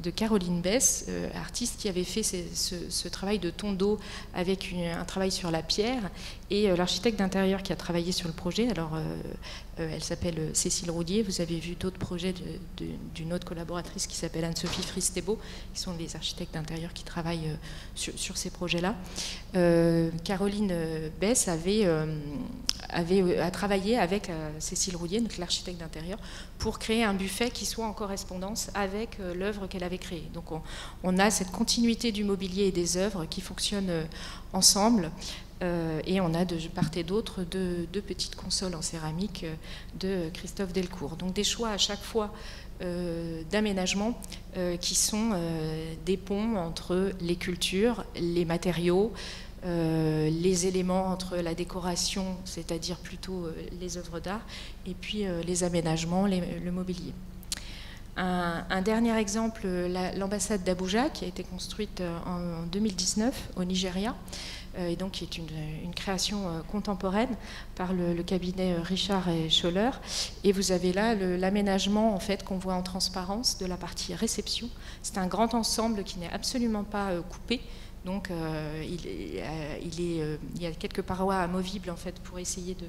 de Caroline Besse, euh, artiste qui avait fait ce, ce, ce travail de tondo avec une, un travail sur la pierre, et euh, l'architecte d'intérieur qui a travaillé sur le projet, alors euh, euh, elle s'appelle Cécile Roudier, vous avez vu d'autres projets d'une autre collaboratrice qui s'appelle Anne-Sophie Fristébeau, qui sont les architectes d'intérieur qui travaillent euh, sur, sur ces projets-là. Euh, Caroline Besse avait, euh, avait a travaillé avec euh, Cécile Roudier, donc l'architecte d'intérieur, pour créer un buffet qui soit en correspondance avec euh, l'œuvre qu'elle avait créé. Donc on, on a cette continuité du mobilier et des œuvres qui fonctionnent ensemble, euh, et on a de part et d'autre deux, deux petites consoles en céramique de Christophe Delcourt. Donc des choix à chaque fois euh, d'aménagement euh, qui sont euh, des ponts entre les cultures, les matériaux, Euh, les éléments entre la décoration, c'est-à-dire plutôt euh, les œuvres d'art, et puis euh, les aménagements, les, le mobilier. Un, un dernier exemple, l'ambassade la, d'Abuja, qui a été construite en, en deux mille dix-neuf au Nigeria, euh, et donc qui est une, une création euh, contemporaine par le, le cabinet Richard et Scholler. Et vous avez là l'aménagement en fait, qu'on voit en transparence de la partie réception. C'est un grand ensemble qui n'est absolument pas euh, coupé. Donc, euh, il, est, euh, il, est, euh, il y a quelques parois amovibles en fait pour essayer de,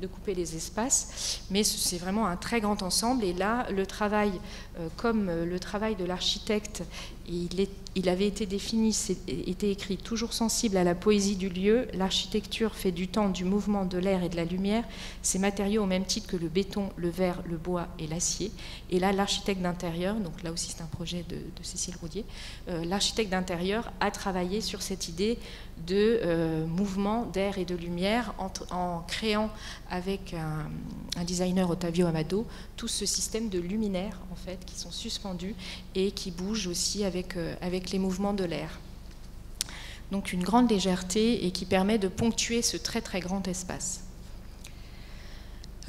de couper les espaces, mais c'est vraiment un très grand ensemble. Et là, le travail, euh, comme le travail de l'architecte, il, il avait été défini, était écrit toujours sensible à la poésie du lieu. L'architecture fait du temps, du mouvement, de l'air et de la lumière. Ces matériaux, au même titre que le béton, le verre, le bois et l'acier. Et là, l'architecte d'intérieur, donc là aussi c'est un projet de, de Cécile Roudier, euh, l'architecte d'intérieur a travaillé sur cette idée de euh, mouvement d'air et de lumière en, en créant avec un, un designer, Ottavio Amado, tout ce système de luminaires en fait qui sont suspendus et qui bougent aussi avec, euh, avec les mouvements de l'air. Donc une grande légèreté et qui permet de ponctuer ce très très grand espace.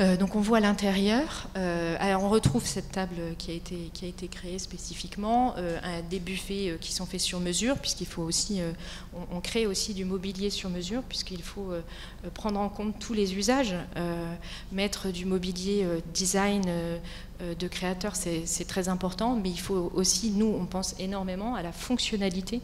Euh, donc on voit l'intérieur, euh, on retrouve cette table qui a été, qui a été créée spécifiquement, euh, des buffets euh, qui sont faits sur mesure, puisqu'il faut aussi, euh, on, on crée aussi du mobilier sur mesure, puisqu'il faut euh, prendre en compte tous les usages, euh, mettre du mobilier euh, design euh, de créateurs, c'est très important, mais il faut aussi, nous, on pense énormément à la fonctionnalité.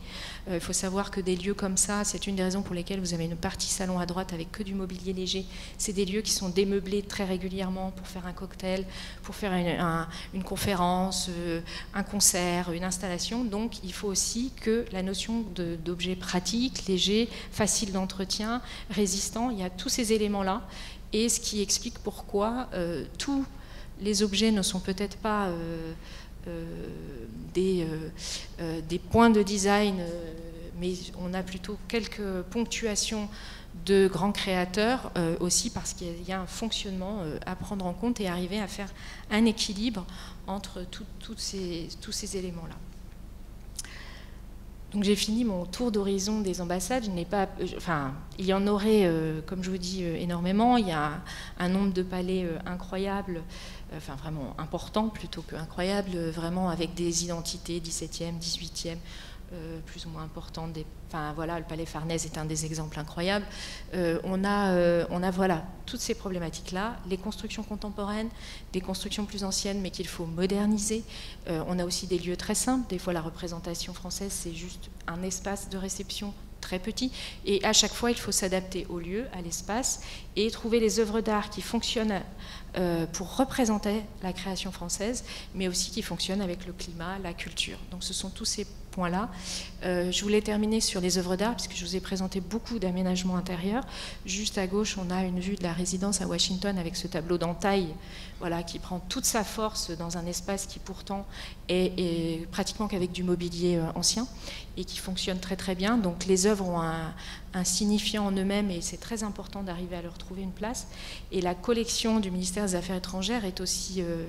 Euh, il faut savoir que des lieux comme ça, c'est une des raisons pour lesquelles vous avez une partie salon à droite avec que du mobilier léger. C'est des lieux qui sont démeublés très régulièrement pour faire un cocktail, pour faire une, un, une conférence, euh, un concert, une installation. Donc, il faut aussi que la notion d'objet pratique, léger, facile d'entretien, résistant, il y a tous ces éléments-là, et ce qui explique pourquoi euh, tout les objets ne sont peut-être pas euh, euh, des, euh, des points de design, euh, mais on a plutôt quelques ponctuations de grands créateurs euh, aussi parce qu'il y a un fonctionnement euh, à prendre en compte et arriver à faire un équilibre entre tout, tout ces, tous ces éléments-là. Donc j'ai fini mon tour d'horizon des ambassades. Je n'ai pas, enfin, il y en aurait, euh, comme je vous dis, euh, énormément. Il y a un, un nombre de palais euh, incroyables, euh, enfin vraiment importants plutôt que incroyables, euh, vraiment avec des identités dix-septième, dix-huitième, euh, plus ou moins importantes. Des, enfin, voilà, le palais Farnèse est un des exemples incroyables. Euh, on a, euh, on a voilà, toutes ces problématiques-là, les constructions contemporaines, des constructions plus anciennes, mais qu'il faut moderniser. Euh, on a aussi des lieux très simples. Des fois, la représentation française, c'est juste un espace de réception très petit. Et à chaque fois, il faut s'adapter au lieu, à l'espace, et trouver les œuvres d'art qui fonctionnent euh, pour représenter la création française, mais aussi qui fonctionnent avec le climat, la culture. Donc ce sont tous ces points-là. Euh, je voulais terminer sur les œuvres d'art, puisque je vous ai présenté beaucoup d'aménagements intérieurs. Juste à gauche, on a une vue de la résidence à Washington avec ce tableau d'entaille, voilà, qui prend toute sa force dans un espace qui pourtant est, est pratiquement qu'avec du mobilier ancien et qui fonctionne très très bien. Donc les œuvres ont un, un signifiant en eux-mêmes et c'est très important d'arriver à leur trouver une place. Et la collection du ministère des Affaires étrangères est aussi euh,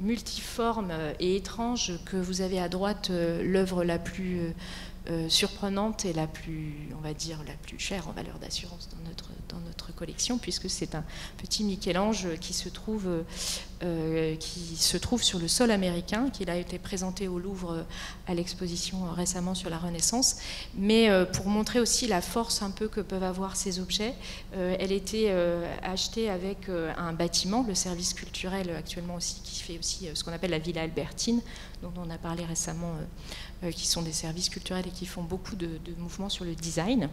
multiforme et étrange que vous avez à droite euh, l'œuvre la plus euh, euh, surprenante et la plus, on va dire, la plus chère en valeur d'assurance dans notre, dans notre collection, puisque c'est un petit Michel-Ange qui se trouve euh, euh, qui se trouve sur le sol américain, qui a été présenté au Louvre à l'exposition récemment sur la Renaissance, mais euh, pour montrer aussi la force un peu que peuvent avoir ces objets, euh, elle était euh, achetée avec euh, un bâtiment, le service culturel actuellement aussi, qui fait aussi euh, ce qu'on appelle la Villa Albertine, dont on a parlé récemment, euh, euh, qui sont des services culturels et qui font beaucoup de, de mouvements sur le design.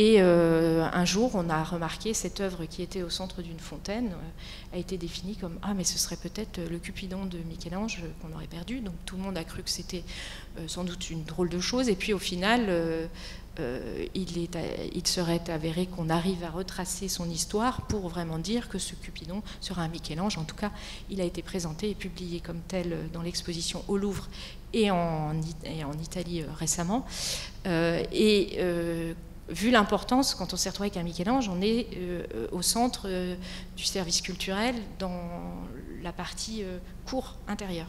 Et euh, un jour, on a remarqué cette œuvre qui était au centre d'une fontaine, euh, a été définie comme « Ah, mais ce serait peut-être le Cupidon de Michel-Ange qu'on aurait perdu ». Donc tout le monde a cru que c'était euh, sans doute une drôle de chose. Et puis au final, euh, euh, il, est, il serait avéré qu'on arrive à retracer son histoire pour vraiment dire que ce Cupidon sera un Michel-Ange. En tout cas, il a été présenté et publié comme tel dans l'exposition au Louvre et en, et en Italie euh, récemment. Euh, et... Euh, Vu l'importance, quand on s'est retrouvé avec un Michel-Ange, on est euh, au centre euh, du service culturel dans la partie euh, cour intérieure.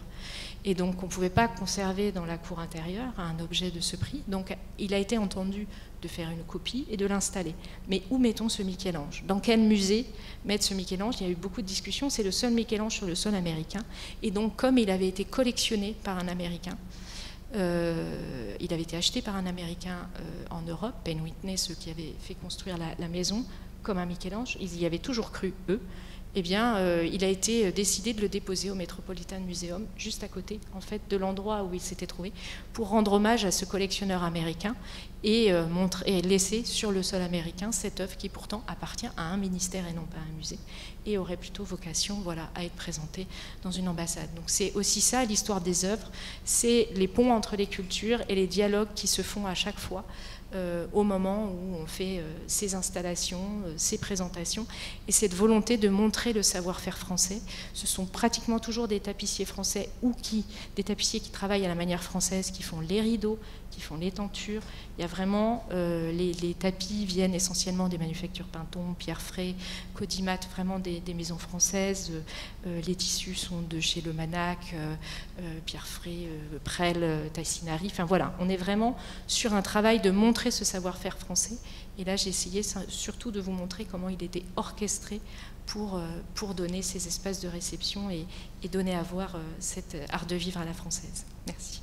Et donc on ne pouvait pas conserver dans la cour intérieure un objet de ce prix. Donc il a été entendu de faire une copie et de l'installer. Mais où mettons ce Michel-Ange? Dans quel musée mettre ce Michel-Ange? Il y a eu beaucoup de discussions. C'est le seul Michel-Ange sur le sol américain. Et donc comme il avait été collectionné par un Américain, Euh, il avait été acheté par un Américain euh, en Europe, Ben Whitney, ceux qui avaient fait construire la, la maison comme un Michel-Ange, ils y avaient toujours cru, eux. Eh bien, euh, il a été décidé de le déposer au Metropolitan Museum, juste à côté, en fait, de l'endroit où il s'était trouvé, pour rendre hommage à ce collectionneur américain et, euh, montrer, et laisser sur le sol américain cette œuvre qui pourtant appartient à un ministère et non pas à un musée, et aurait plutôt vocation, voilà, à être présentée dans une ambassade. Donc c'est aussi ça l'histoire des œuvres, c'est les ponts entre les cultures et les dialogues qui se font à chaque fois. Euh, au moment où on fait euh, ces installations, euh, ces présentations, et cette volonté de montrer le savoir-faire français. Ce sont pratiquement toujours des tapissiers français ou qui, des tapissiers qui travaillent à la manière française, qui font les rideaux, qui font les tentures. Il y a vraiment, euh, les, les tapis viennent essentiellement des manufactures Pinton, Pierrefray, Codimat, vraiment des, des maisons françaises. Euh, les tissus sont de chez Le Manac, euh, euh, Pierrefray, euh, Presles, Tassinari. Enfin voilà, on est vraiment sur un travail de montrer ce savoir-faire français, et là j'ai essayé surtout de vous montrer comment il était orchestré pour, pour donner ces espaces de réception et, et donner à voir cet art de vivre à la française. Merci.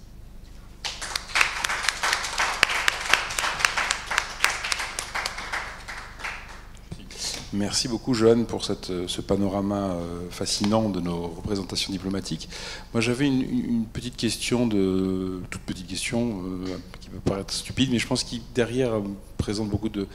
Merci beaucoup, Jehanne, pour cette, ce panorama fascinant de nos représentations diplomatiques. Moi, j'avais une, une petite question, de, toute petite question, euh, qui peut paraître stupide, mais je pense qu'il derrière présente beaucoup de,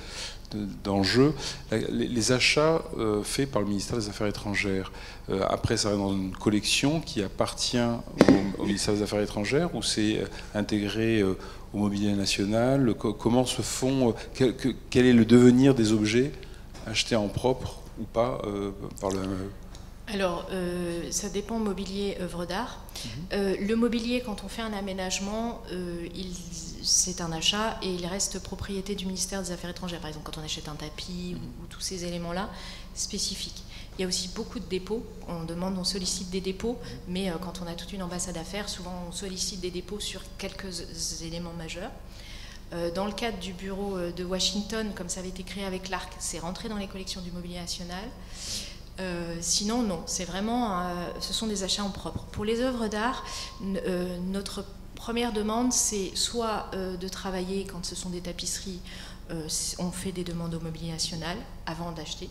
de, d'enjeux. Les, les achats euh, faits par le ministère des Affaires étrangères, euh, après, ça va dans une collection qui appartient au, au ministère des Affaires étrangères, ou c'est intégré euh, au Mobilier National? Comment se font euh, quel, quel est le devenir des objets acheté en propre ou pas euh, par le... Alors, euh, ça dépend mobilier, œuvre d'art. Mm-hmm. euh, le mobilier, quand on fait un aménagement, euh, c'est un achat et il reste propriété du ministère des Affaires étrangères. Par exemple, quand on achète un tapis, mm-hmm, ou, ou tous ces éléments-là spécifiques. Il y a aussi beaucoup de dépôts. On demande, on sollicite des dépôts, mais euh, quand on a toute une ambassade à faire, souvent on sollicite des dépôts sur quelques éléments majeurs. Dans le cadre du bureau de Washington, comme ça avait été créé avec l'Arc, c'est rentré dans les collections du Mobilier National. Euh, sinon, non, c'est vraiment, euh, ce sont des achats en propre. Pour les œuvres d'art, euh, notre première demande, c'est soit euh, de travailler, quand ce sont des tapisseries, euh, on fait des demandes au Mobilier National avant d'acheter,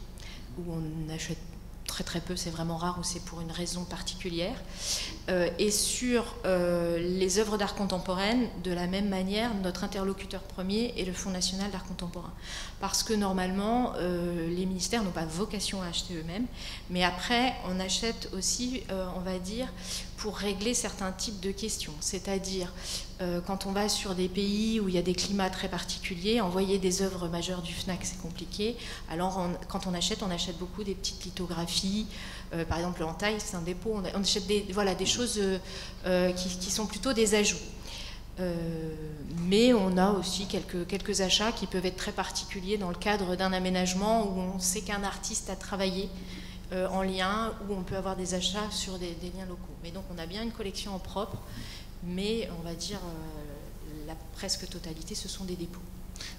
où on achète très très peu, c'est vraiment rare, ou c'est pour une raison particulière. Euh, et sur euh, les œuvres d'art contemporaine, de la même manière, notre interlocuteur premier est le Fonds national d'art contemporain. Parce que normalement, euh, les ministères n'ont pas vocation à acheter eux-mêmes, mais après, on achète aussi, euh, on va dire, pour régler certains types de questions. C'est-à-dire, euh, quand on va sur des pays où il y a des climats très particuliers, envoyer des œuvres majeures du FNAC, c'est compliqué. Alors, on, quand on achète, on achète beaucoup des petites lithographies. Euh, par exemple, en taille, c'est un dépôt. On, on achète des, voilà, des choses euh, qui, qui sont plutôt des ajouts. Euh, mais on a aussi quelques, quelques achats qui peuvent être très particuliers dans le cadre d'un aménagement où on sait qu'un artiste a travaillé Euh, en lien, où on peut avoir des achats sur des, des liens locaux. Mais donc on a bien une collection en propre, mais on va dire euh, la presque totalité, ce sont des dépôts.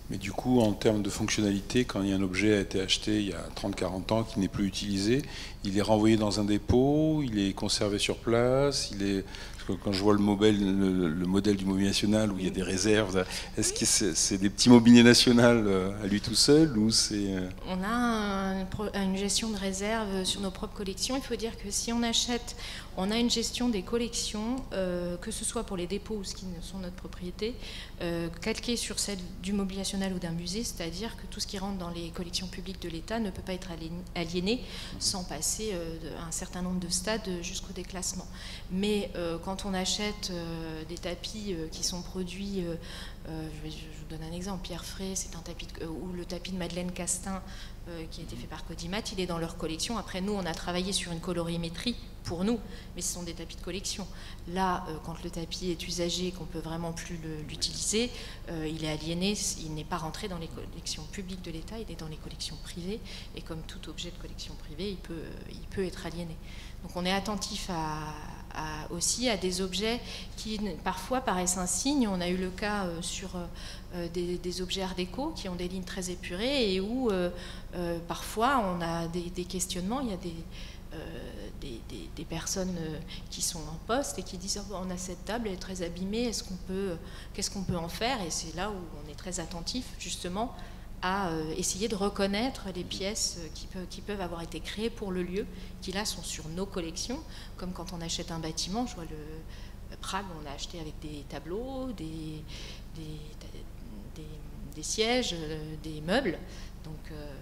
Mais du coup, en termes de fonctionnalité, quand un objet a été acheté il y a trente à quarante ans, qui n'est plus utilisé, il est renvoyé dans un dépôt, il est conservé sur place, il est... Parce que quand je vois le modèle, le, le modèle du Mobilier National où il y a des réserves, est-ce que c'est c'est des petits mobiliers nationaux à lui tout seul ou c'est... On a un, une gestion de réserve sur nos propres collections. Il faut dire que si on achète, on a une gestion des collections, euh, que ce soit pour les dépôts ou ce qui sont notre propriété, euh, calquée sur celle du Mobilier National ou d'un musée, c'est-à-dire que tout ce qui rentre dans les collections publiques de l'État ne peut pas être aliéné sans passer euh, un certain nombre de stades jusqu'au déclassement. Mais euh, quand Quand on achète euh, des tapis euh, qui sont produits, euh, euh, je, vais, je vous donne un exemple, Pierre Frey, c'est un tapis, de, euh, ou le tapis de Madeleine Castin euh, qui a été fait par Codimat, il est dans leur collection. Après, nous, on a travaillé sur une colorimétrie pour nous, mais ce sont des tapis de collection. Là, euh, quand le tapis est usagé et qu'on ne peut vraiment plus l'utiliser, euh, il est aliéné, il n'est pas rentré dans les collections publiques de l'État, il est dans les collections privées, et comme tout objet de collection privée, il peut, euh, il peut être aliéné. Donc on est attentif à... À, aussi à des objets qui parfois paraissent insignes. On a eu le cas euh, sur euh, des, des objets art déco qui ont des lignes très épurées et où euh, euh, parfois on a des, des questionnements. Il y a des, euh, des, des, des personnes euh, qui sont en poste et qui disent oh, on a cette table, elle est très abîmée, est-ce qu'on peut, qu'est-ce qu'on peut en faire? Et c'est là où on est très attentif justement à euh, essayer de reconnaître les pièces qui, peut, qui peuvent avoir été créées pour le lieu, qui là sont sur nos collections, comme quand on achète un bâtiment. Je vois le Prague, on a acheté avec des tableaux, des, des, des, des sièges, des meubles. Donc, euh,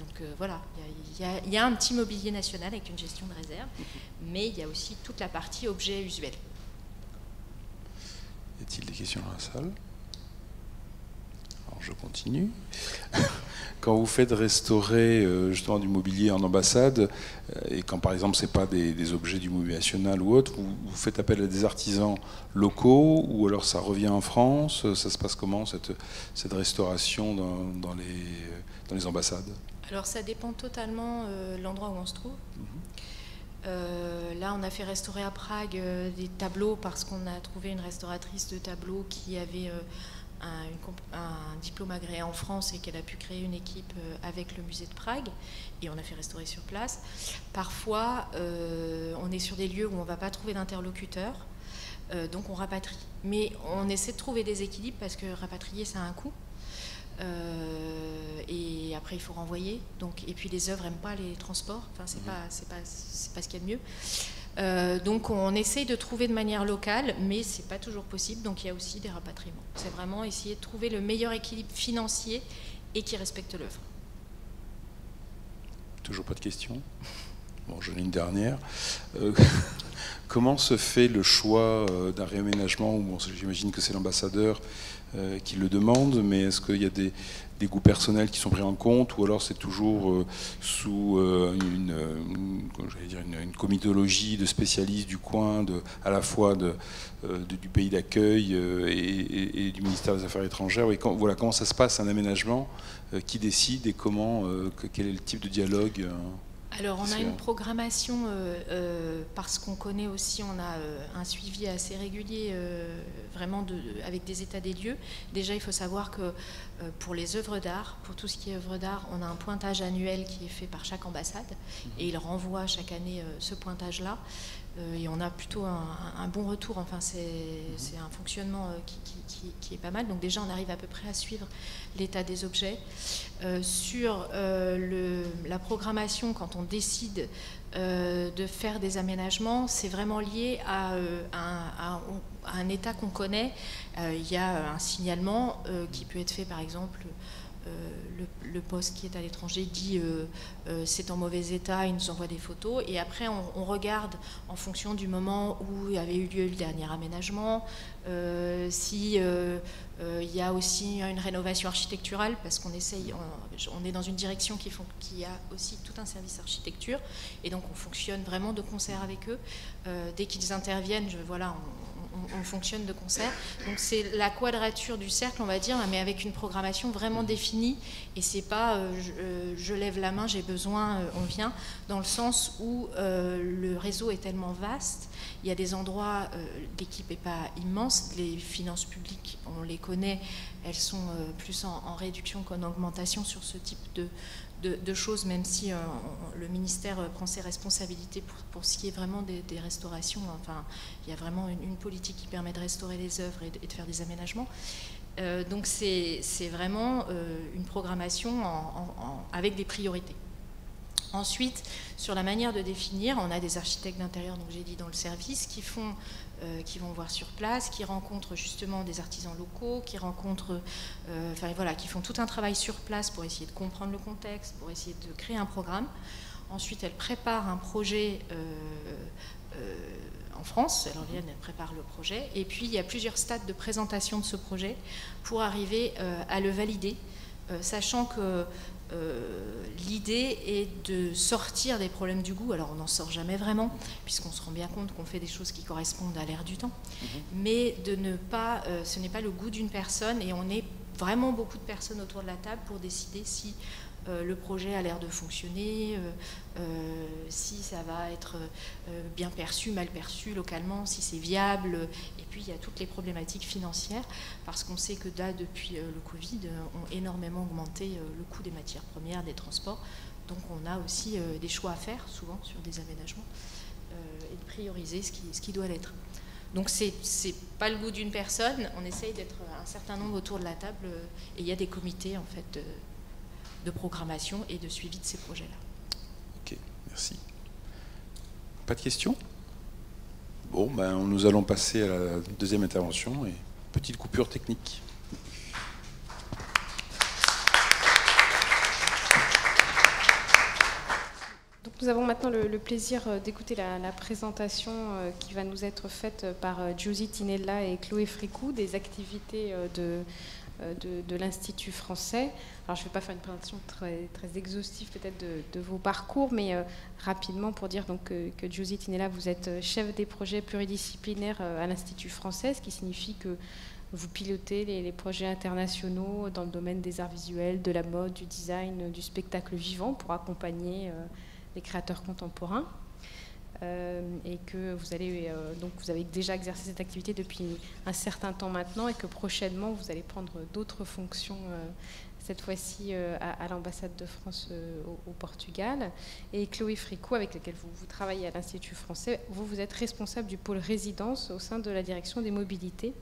donc euh, voilà, il y a, y, a, y a un petit mobilier national avec une gestion de réserve, mais il y a aussi toute la partie objet usuel. Y a-t-il des questions dans la salle ? Alors je continue. Quand vous faites restaurer euh, justement du mobilier en ambassade, euh, et quand par exemple ce n'est pas des, des objets du Mobilier National ou autre, vous, vous faites appel à des artisans locaux, ou alors ça revient en France? Ça se passe comment cette, cette restauration dans, dans, les, dans les ambassades? Alors ça dépend totalement euh, de l'endroit où on se trouve. Mmh. Euh, là, on a fait restaurer à Prague euh, des tableaux parce qu'on a trouvé une restauratrice de tableaux qui avait... Euh, Un, une, un diplôme agréé en France et qu'elle a pu créer une équipe avec le musée de Prague et on a fait restaurer sur place. Parfois, euh, on est sur des lieux où on ne va pas trouver d'interlocuteur, euh, donc on rapatrie. Mais on essaie de trouver des équilibres parce que rapatrier, ça a un coût. Euh, et après il faut renvoyer. Donc, et puis les œuvres n'aiment pas les transports, enfin, c'est pas, c'est pas, c'est pas ce qu'il y a de mieux. Euh, donc on essaye de trouver de manière locale, mais ce n'est pas toujours possible, donc il y a aussi des rapatriements. C'est vraiment essayer de trouver le meilleur équilibre financier et qui respecte l'œuvre. Toujours pas de questions? Bon, j'en ai une dernière. Euh, comment se fait le choix d'un réaménagement? Bon, j'imagine que c'est l'ambassadeur euh, qui le demande, mais est-ce qu'il y a des, des goûts personnels qui sont pris en compte, ou alors c'est toujours euh, sous euh, une, une, dire, une, une comitologie de spécialistes du coin, de, à la fois de, euh, de, du pays d'accueil euh, et, et, et du ministère des Affaires étrangères? Et quand, voilà, comment ça se passe un aménagement? euh, Qui décide et comment euh, quel est le type de dialogue euh, Alors on a une programmation euh, euh, parce qu'on connaît aussi, on a euh, un suivi assez régulier euh, vraiment de, avec des états des lieux. Déjà il faut savoir que euh, pour les œuvres d'art, pour tout ce qui est œuvres d'art, on a un pointage annuel qui est fait par chaque ambassade et il renvoie chaque année euh, ce pointage-là. euh, et on a plutôt un, un bon retour. Enfin, c'est un fonctionnement qui, qui, qui, qui est pas mal. Donc déjà, on arrive à peu près à suivre l'état des objets. Euh, sur euh, le, la programmation, quand on décide euh, de faire des aménagements, c'est vraiment lié à, euh, à, à, à un état qu'on connaît. Euh, il y a un signalement euh, qui peut être fait, par exemple... Euh, le, le poste qui est à l'étranger dit euh, euh, c'est en mauvais état, il nous envoie des photos, et après on, on regarde en fonction du moment où avait eu lieu le dernier aménagement, euh, si euh, euh, y a aussi une rénovation architecturale, parce qu'on essaye, on, on est dans une direction qui, font, qui a aussi tout un service architecture, et donc on fonctionne vraiment de concert avec eux. Euh, dès qu'ils interviennent, je, voilà, on On, on fonctionne de concert. Donc c'est la quadrature du cercle, on va dire, mais avec une programmation vraiment définie, et c'est pas euh, je, euh, je lève la main, j'ai besoin, euh, on vient, dans le sens où euh, le réseau est tellement vaste, il y a des endroits, euh, l'équipe n'est pas immense, les finances publiques, on les connaît, elles sont euh, plus en, en réduction qu'en augmentation sur ce type de De, de choses, même si euh, on, le ministère prend ses responsabilités pour, pour ce qui est vraiment des, des restaurations. Enfin, il y a vraiment une, une politique qui permet de restaurer les œuvres et de, et de faire des aménagements. Euh, donc c'est vraiment euh, une programmation en, en, en, avec des priorités. Ensuite, sur la manière de définir, on a des architectes d'intérieur, donc j'ai dit dans le service, qui font, euh, qui vont voir sur place, qui rencontrent justement des artisans locaux, qui rencontrent, euh, enfin voilà, qui font tout un travail sur place pour essayer de comprendre le contexte, pour essayer de créer un programme. Ensuite, elles préparent un projet euh, euh, en France, elles reviennent, elles préparent le projet, et puis il y a plusieurs stades de présentation de ce projet pour arriver euh, à le valider, euh, sachant que Euh, l'idée est de sortir des problèmes du goût. Alors on n'en sort jamais vraiment, puisqu'on se rend bien compte qu'on fait des choses qui correspondent à l'ère du temps, mmh. mais de ne pas, euh, ce n'est pas le goût d'une personne, et on est vraiment beaucoup de personnes autour de la table pour décider si euh, le projet a l'air de fonctionner, euh, euh, si ça va être euh, bien perçu, mal perçu localement, si c'est viable, et puis il y a toutes les problématiques financières, parce qu'on sait que là, depuis euh, le Covid, euh, ont énormément augmenté euh, le coût des matières premières, des transports, donc on a aussi euh, des choix à faire, souvent, sur des aménagements, euh, et de prioriser ce qui, ce qui doit l'être. Donc c'est pas le goût d'une personne, on essaye d'être un certain nombre autour de la table, et il y a des comités en fait de, de programmation et de suivi de ces projets-là. Ok, merci. Pas de questions? Bon, ben nous allons passer à la deuxième intervention, et petite coupure technique. Nous avons maintenant le, le plaisir d'écouter la, la présentation qui va nous être faite par Giusy Tinella et Chloé Fricou des activités de, de, de l'Institut français. Alors je ne vais pas faire une présentation très, très exhaustive peut-être de, de vos parcours, mais euh, rapidement pour dire donc, que, que Giusy Tinella, vous êtes chef des projets pluridisciplinaires à l'Institut français, ce qui signifie que vous pilotez les, les projets internationaux dans le domaine des arts visuels, de la mode, du design, du spectacle vivant pour accompagner... Euh, les créateurs contemporains, euh, et que vous allez euh, donc vous avez déjà exercé cette activité depuis un certain temps maintenant, et que prochainement vous allez prendre d'autres fonctions, euh, cette fois-ci euh, à, à l'ambassade de France euh, au, au Portugal. Et Chloé Fricou, avec laquelle vous, vous travaillez à l'Institut français, vous vous êtes responsable du pôle résidence au sein de la direction des mobilités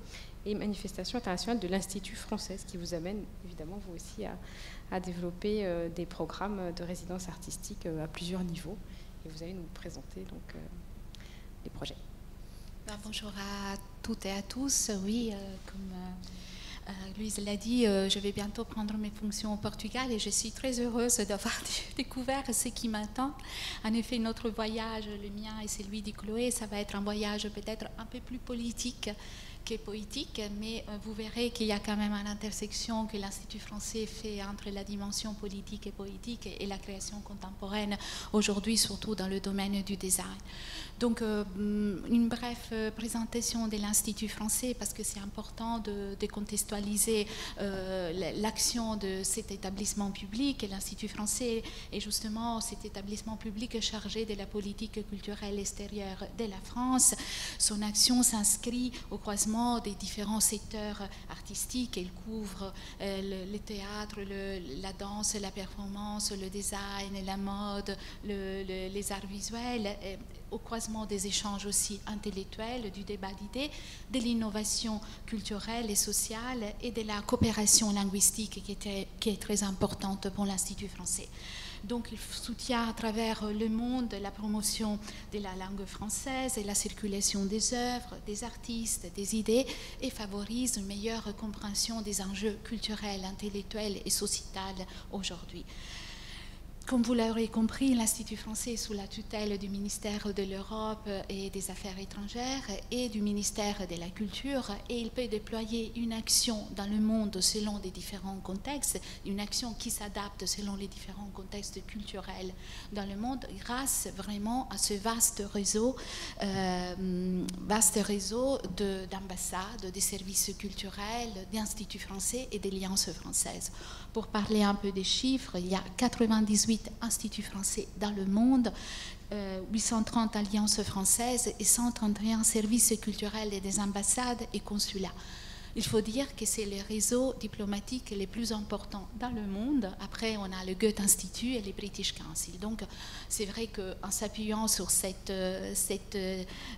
et manifestations internationales de l'Institut français, ce qui vous amène évidemment vous aussi à, à développer euh, des programmes de résidence artistique euh, à plusieurs niveaux. Et vous allez nous présenter donc euh, les projets. Bonjour à toutes et à tous. Oui, euh, comme euh, Louise l'a dit, euh, je vais bientôt prendre mes fonctions au Portugal, et je suis très heureuse d'avoir découvert ce qui m'attend. En effet, notre voyage, le mien et celui de Chloé, ça va être un voyage peut-être un peu plus politique qui est poétique, mais vous verrez qu'il y a quand même une intersection que l'Institut français fait entre la dimension politique et poétique et la création contemporaine, aujourd'hui surtout dans le domaine du design. Donc euh, une brève présentation de l'Institut français, parce que c'est important de, de contextualiser euh, l'action de cet établissement public. Et l'Institut français est justement cet établissement public chargé de la politique culturelle extérieure de la France. Son action s'inscrit au croisement des différents secteurs artistiques. Elle couvre euh, le, le théâtre, le, la danse, la performance, le design, la mode, le, le, les arts visuels. Et au croisement des échanges aussi intellectuels, du débat d'idées, de l'innovation culturelle et sociale et de la coopération linguistique qui est très, qui est très importante pour l'Institut français. Donc il soutient à travers le monde la promotion de la langue française et la circulation des œuvres, des artistes, des idées et favorise une meilleure compréhension des enjeux culturels, intellectuels et sociétals aujourd'hui. Comme vous l'aurez compris, l'Institut français est sous la tutelle du ministère de l'Europe et des Affaires étrangères et du ministère de la Culture et il peut déployer une action dans le monde selon les différents contextes, une action qui s'adapte selon les différents contextes culturels dans le monde grâce vraiment à ce vaste réseau, euh, vaste réseau d'ambassades, de, des services culturels, d'Instituts français et des alliances françaises. Pour parler un peu des chiffres, il y a quatre-vingt-dix-huit instituts français dans le monde, huit cent trente alliances françaises et cent trente et un services culturels et des ambassades et consulats. Il faut dire que c'est les réseaux diplomatiques les plus importants dans le monde. Après, on a le Goethe Institut et les British Council. Donc, c'est vrai qu'en s'appuyant sur cette, cette,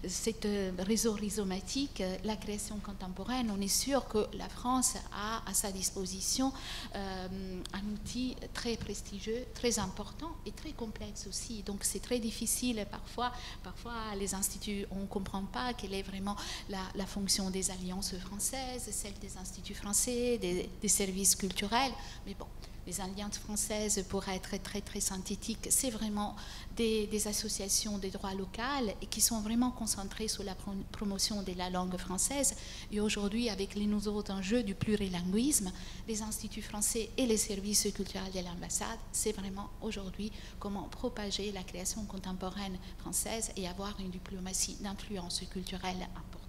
cette réseau rhizomatique, la création contemporaine, on est sûr que la France a à sa disposition euh, un outil très prestigieux, très important et très complexe aussi. Donc, c'est très difficile parfois. Parfois, les instituts, on ne comprend pas quelle est vraiment la, la fonction des alliances françaises, celle des instituts français, des, des services culturels, mais bon, les alliances françaises, pour être très très synthétiques, c'est vraiment des, des associations des droits locaux et qui sont vraiment concentrées sur la promotion de la langue française. Et aujourd'hui, avec les nouveaux enjeux du plurilinguisme, les instituts français et les services culturels de l'ambassade, c'est vraiment aujourd'hui comment propager la création contemporaine française et avoir une diplomatie d'influence culturelle importante.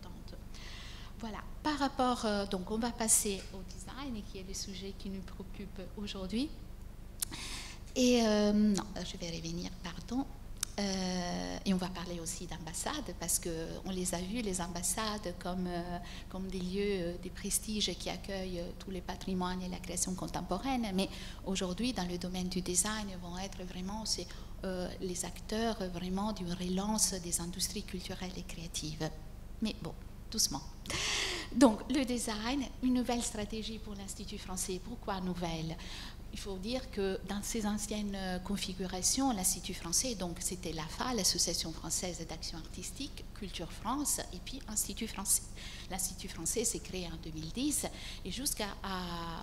Voilà, par rapport, euh, donc on va passer au design, qui est le sujet qui nous préoccupe aujourd'hui. Et euh, non, je vais revenir, pardon. Euh, et on va parler aussi d'ambassades, parce qu'on les a vues, les ambassades, comme, euh, comme des lieux, des prestiges qui accueillent tous les patrimoines et la création contemporaine. Mais aujourd'hui, dans le domaine du design, vont être vraiment ces, euh, les acteurs vraiment d'une relance des industries culturelles et créatives. Mais bon, doucement. Donc, le design, une nouvelle stratégie pour l'Institut français. Pourquoi nouvelle? Il faut dire que dans ces anciennes configurations, l'Institut français, donc c'était l'A F A, l'Association française d'action artistique, Culture France, et puis Institut français. L'Institut français s'est créé en deux mille dix, et jusqu'à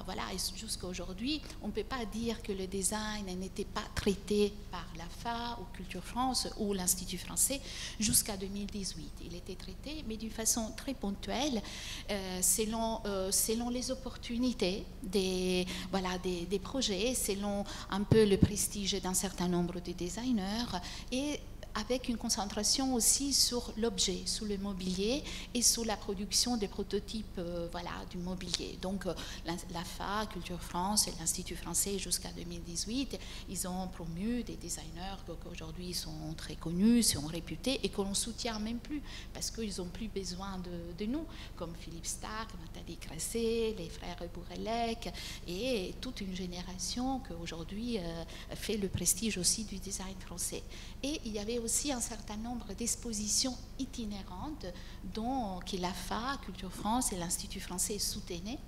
voilà, jusqu'à aujourd'hui, on ne peut pas dire que le design n'était pas traité par l'A F A ou Culture France ou l'Institut français jusqu'à deux mille dix-huit. Il était traité, mais d'une façon très ponctuelle, euh, selon, euh, selon les opportunités des, voilà, des, des projets, selon un peu le prestige d'un certain nombre de designers et avec une concentration aussi sur l'objet, sur le mobilier et sur la production des prototypes euh, voilà, du mobilier. Donc euh, l'A F A, Culture France et l'Institut français jusqu'à deux mille dix-huit, ils ont promu des designers qu'aujourd'hui sont très connus, sont réputés et que l'on ne soutient même plus parce qu'ils n'ont plus besoin de, de nous, comme Philippe Starck, Nathalie Crasset, les frères Bourrelec et toute une génération qu'aujourd'hui euh, fait le prestige aussi du design français. Et il y avait aussi un certain nombre d'expositions itinérantes dont que l'A F A, Culture France et l'Institut français soutenaient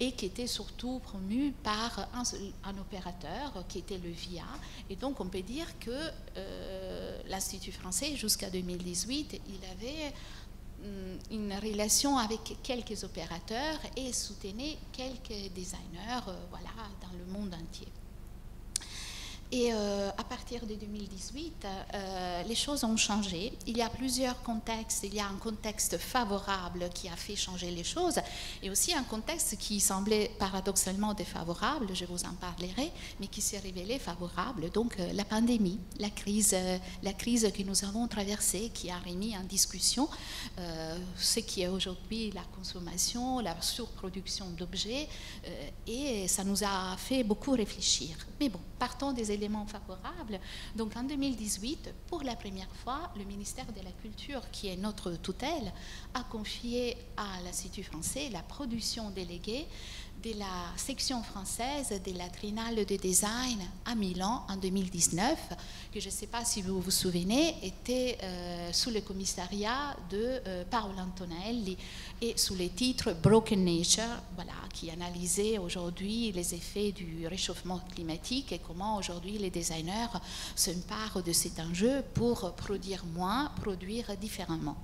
et qui étaient surtout promues par un, un opérateur qui était le V I A. Et donc on peut dire que euh, l'Institut français jusqu'à deux mille dix-huit, il avait une relation avec quelques opérateurs et soutenait quelques designers euh, voilà, dans le monde entier. Et euh, à partir de deux mille dix-huit, euh, les choses ont changé. Il y a plusieurs contextes. Il y a un contexte favorable qui a fait changer les choses et aussi un contexte qui semblait paradoxalement défavorable, je vous en parlerai, mais qui s'est révélé favorable. Donc euh, la pandémie, la crise, euh, la crise que nous avons traversée, qui a remis en discussion euh, ce qui est aujourd'hui la consommation, la surproduction d'objets euh, et ça nous a fait beaucoup réfléchir. Mais bon, partons des éléments éléments favorables. Donc en deux mille dix-huit, pour la première fois, le ministère de la Culture, qui est notre tutelle, a confié à l'Institut français la production déléguée de la section française de la Triennale de Design à Milan en deux mille dix-neuf, que je ne sais pas si vous vous souvenez, était euh, sous le commissariat de euh, Paolo Antonelli et sous le titre Broken Nature, voilà, qui analysait aujourd'hui les effets du réchauffement climatique et comment aujourd'hui les designers s'emparent de cet enjeu pour produire moins, produire différemment.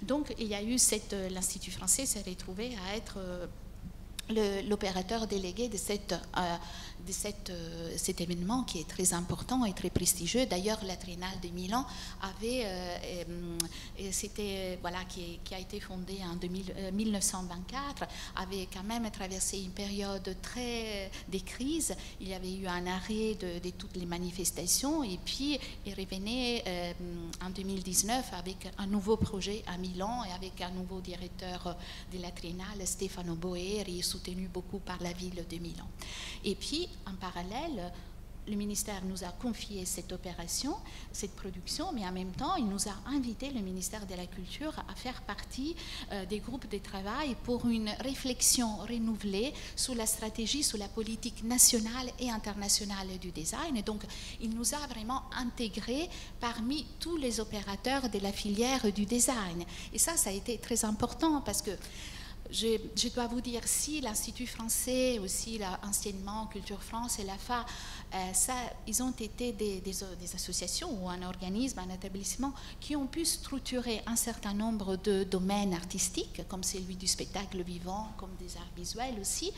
Donc il y a eu cette, l'Institut français s'est retrouvé à être euh, l'opérateur délégué de, cette, euh, de cette, euh, cet événement qui est très important et très prestigieux. D'ailleurs, la Triennale de Milan avait, euh, c'était, voilà, qui, qui a été fondée en deux mille, euh, mille neuf cent vingt-quatre, avait quand même traversé une période très de crise. Il y avait eu un arrêt de, de toutes les manifestations et puis il revenait euh, en deux mille dix-neuf avec un nouveau projet à Milan et avec un nouveau directeur de la Triennale, Stefano Boeri, soutenu beaucoup par la ville de Milan. Et puis, en parallèle, le ministère nous a confié cette opération, cette production, mais en même temps, il nous a invité, le ministère de la Culture, à faire partie euh, des groupes de travail pour une réflexion renouvelée sur la stratégie, sur la politique nationale et internationale du design. Et donc, il nous a vraiment intégrés parmi tous les opérateurs de la filière du design. Et ça, ça a été très important parce que Je, je dois vous dire, si l'Institut français, aussi anciennement Culture France et l'A F A, euh, ça, ils ont été des, des, des associations ou un organisme, un établissement qui ont pu structurer un certain nombre de domaines artistiques, comme celui du spectacle vivant, comme des arts visuels aussi.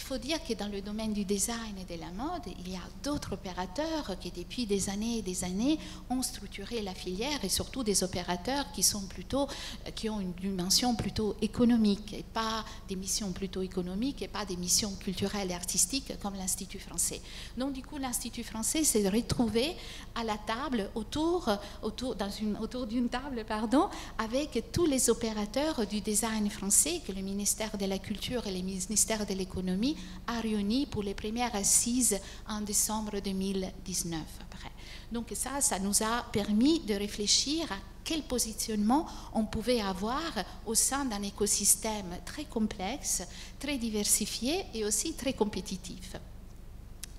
Il faut dire que dans le domaine du design et de la mode, il y a d'autres opérateurs qui, depuis des années et des années, ont structuré la filière et surtout des opérateurs qui, sont plutôt, qui ont une dimension plutôt économique et pas des missions plutôt économiques et pas des missions culturelles et artistiques comme l'Institut français. Donc, du coup, l'Institut français s'est retrouvé à la table, autour, autour d'une autour table, pardon, avec tous les opérateurs du design français que le ministère de la Culture et le ministère de l'Économie a réuni pour les premières assises en décembre deux mille dix-neuf. Après. Donc ça, ça nous a permis de réfléchir à quel positionnement on pouvait avoir au sein d'un écosystème très complexe, très diversifié et aussi très compétitif.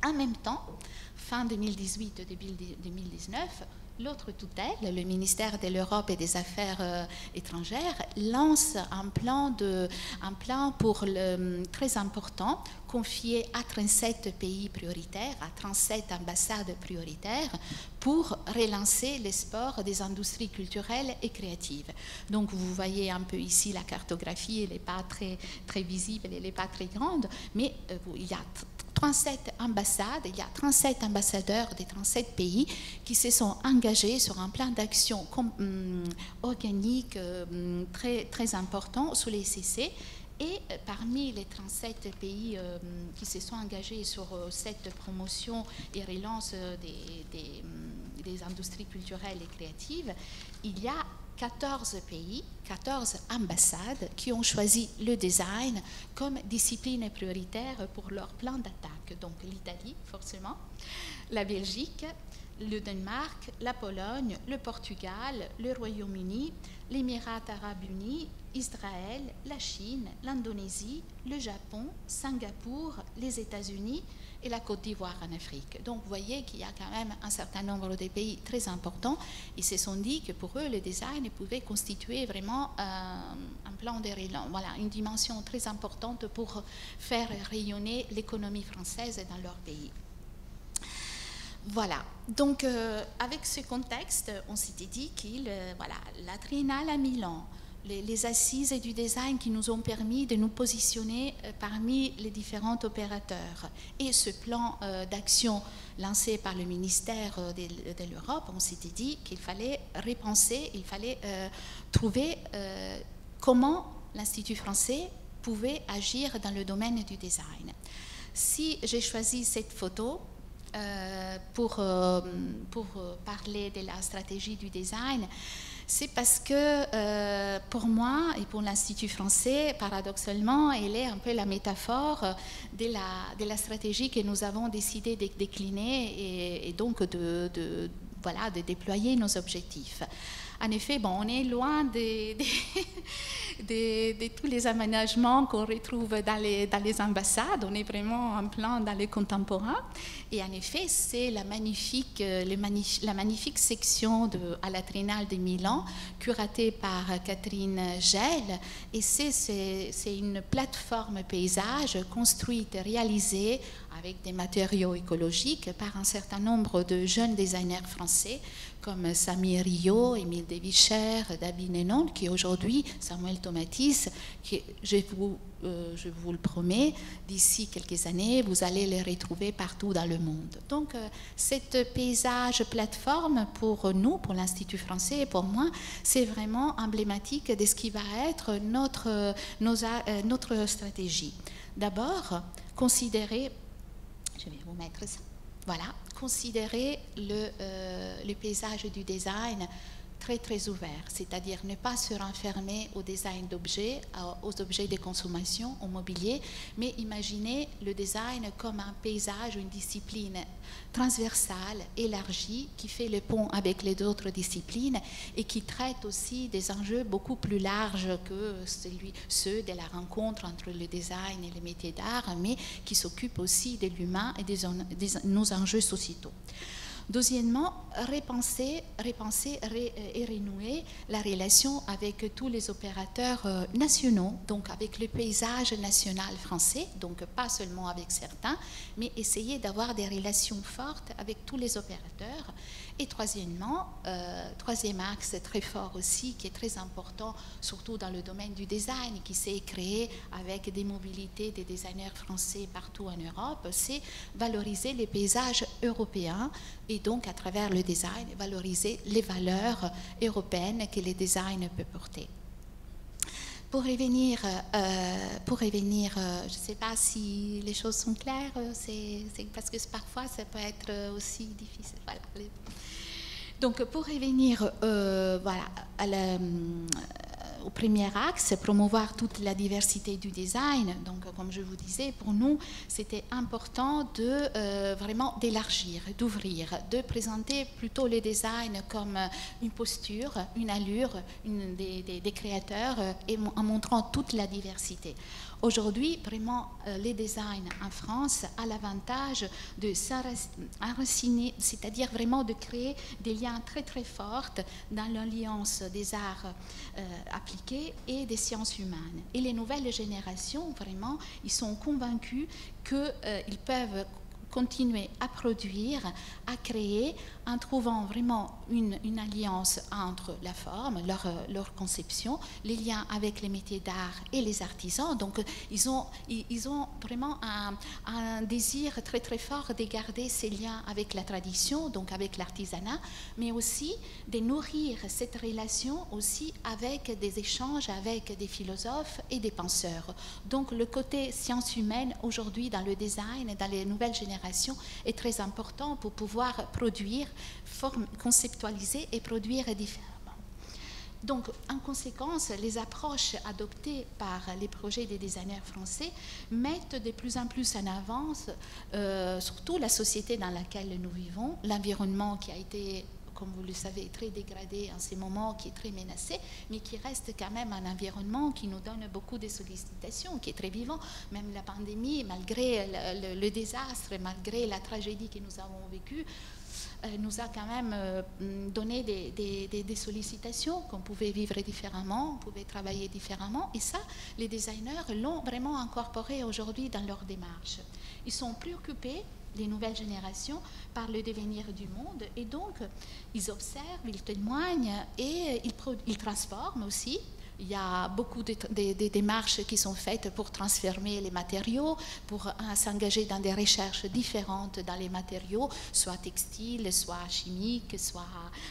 En même temps, fin deux mille dix-huit, début deux mille dix-neuf, l'autre tutelle, le ministère de l'Europe et des Affaires euh, étrangères, lance un plan, de, un plan pour le, très important, confié à trente-sept pays prioritaires, à trente-sept ambassades prioritaires, pour relancer les sports des industries culturelles et créatives. Donc vous voyez un peu ici la cartographie, elle n'est pas très, très visible, elle n'est pas très grande, mais euh, il y a trente-sept ambassades, il y a trente-sept ambassadeurs des trente-sept pays qui se sont engagés sur un plan d'action hum, organique hum, très, très important sous les C C. Et parmi les trente-sept pays euh, qui se sont engagés sur euh, cette promotion et relance des, des, des industries culturelles et créatives, il y a quatorze pays, quatorze ambassades qui ont choisi le design comme discipline prioritaire pour leur plan d'attaque. Donc l'Italie, forcément, la Belgique, le Danemark, la Pologne, le Portugal, le Royaume-Uni, l'Émirat arabe uni, Israël, la Chine, l'Indonésie, le Japon, Singapour, les États-Unis et la Côte d'Ivoire en Afrique. Donc vous voyez qu'il y a quand même un certain nombre de pays très importants. Ils se sont dit que pour eux, le design pouvait constituer vraiment euh, un plan de relance, voilà, une dimension très importante pour faire rayonner l'économie française dans leur pays. Voilà, donc euh, avec ce contexte, on s'était dit qu'il, euh, voilà, la Triennale à Milan, les, les assises du design qui nous ont permis de nous positionner euh, parmi les différents opérateurs et ce plan euh, d'action lancé par le ministère euh, de, de l'Europe, on s'était dit qu'il fallait repenser, il fallait euh, trouver euh, comment l'Institut français pouvait agir dans le domaine du design. Si j'ai choisi cette photo, Euh, pour, euh, pour parler de la stratégie du design, c'est parce que euh, pour moi et pour l'Institut français, paradoxalement, elle est un peu la métaphore de la, de la stratégie que nous avons décidé de décliner et, et donc de, de, voilà, de déployer nos objectifs. En effet, bon, on est loin de, de, de, de tous les aménagements qu'on retrouve dans les, dans les ambassades. On est vraiment en plein dans les contemporains. Et en effet, c'est la magnifique, les magnif la magnifique section de, à la Triennale de Milan, curatée par Catherine Gell. Et c'est une plateforme paysage construite, réalisée avec des matériaux écologiques par un certain nombre de jeunes designers français comme Samir Rio, Émile Devichère, David Nenon, qui aujourd'hui, Samuel Tomatis, qui, je, vous, euh, je vous le promets, d'ici quelques années, vous allez les retrouver partout dans le monde. Donc, euh, cette paysage plateforme, pour nous, pour l'Institut français et pour moi, c'est vraiment emblématique de ce qui va être notre, nos, notre stratégie. D'abord, considérer, je vais vous mettre ça, voilà, considérer le, euh, le paysage du design très très ouvert, c'est-à-dire ne pas se renfermer au design d'objets, aux objets de consommation, au mobilier, mais imaginer le design comme un paysage, une discipline transversale, élargie, qui fait le pont avec les autres disciplines et qui traite aussi des enjeux beaucoup plus larges que celui, ceux de la rencontre entre le design et les métiers d'art, mais qui s'occupe aussi de l'humain et des, en, des nos enjeux sociétaux. Deuxièmement, repenser, repenser ré, et renouer la relation avec tous les opérateurs nationaux, donc avec le paysage national français, donc pas seulement avec certains, mais essayer d'avoir des relations fortes avec tous les opérateurs. Et troisièmement, euh, troisième axe très fort aussi, qui est très important, surtout dans le domaine du design, qui s'est créé avec des mobilités des designers français partout en Europe, c'est valoriser les paysages européens et donc à travers le design, valoriser les valeurs européennes que le design peut porter. Pour revenir, euh, pour revenir euh, je ne sais pas si les choses sont claires, c'est parce que parfois ça peut être aussi difficile. Voilà. Donc pour revenir euh, voilà, à la, euh, au premier axe, promouvoir toute la diversité du design. Donc, comme je vous disais, pour nous, c'était important de euh, vraiment d'élargir, d'ouvrir, de présenter plutôt le design comme une posture, une allure, une, des, des, des créateurs, et en montrant toute la diversité. Aujourd'hui, vraiment, euh, les designs en France a l'avantage de s'enraciner, c'est-à-dire vraiment de créer des liens très très forts dans l'alliance des arts euh, appliqués et des sciences humaines. Et les nouvelles générations, vraiment, ils sont convaincus qu'ils euh, peuvent continuer à produire, à créer, en trouvant vraiment une, une alliance entre la forme, leur, leur conception, les liens avec les métiers d'art et les artisans. Donc, ils ont, ils ont vraiment un, un désir très très fort de garder ces liens avec la tradition, donc avec l'artisanat, mais aussi de nourrir cette relation aussi avec des échanges, avec des philosophes et des penseurs. Donc, le côté sciences humaines aujourd'hui dans le design et dans les nouvelles générations est très important pour pouvoir produire, forme, conceptualiser et produire différemment. Donc, en conséquence, les approches adoptées par les projets des designers français mettent de plus en plus en avance, euh, surtout la société dans laquelle nous vivons, l'environnement qui a été, comme vous le savez, très dégradé en ces moments, qui est très menacé, mais qui reste quand même un environnement qui nous donne beaucoup de sollicitations, qui est très vivant. Même la pandémie, malgré le, le, le désastre, malgré la tragédie que nous avons vécue, euh, nous a quand même euh, donné des, des, des, des sollicitations qu'on pouvait vivre différemment, on pouvait travailler différemment. Et ça, les designers l'ont vraiment incorporé aujourd'hui dans leur démarche. Ils sont préoccupés, les nouvelles générations, par le devenir du monde, et donc ils observent, ils témoignent et ils, ils transforment aussi Il y a beaucoup de, de, de démarches qui sont faites pour transformer les matériaux, pour hein, s'engager dans des recherches différentes dans les matériaux, soit textiles, soit chimiques, soit,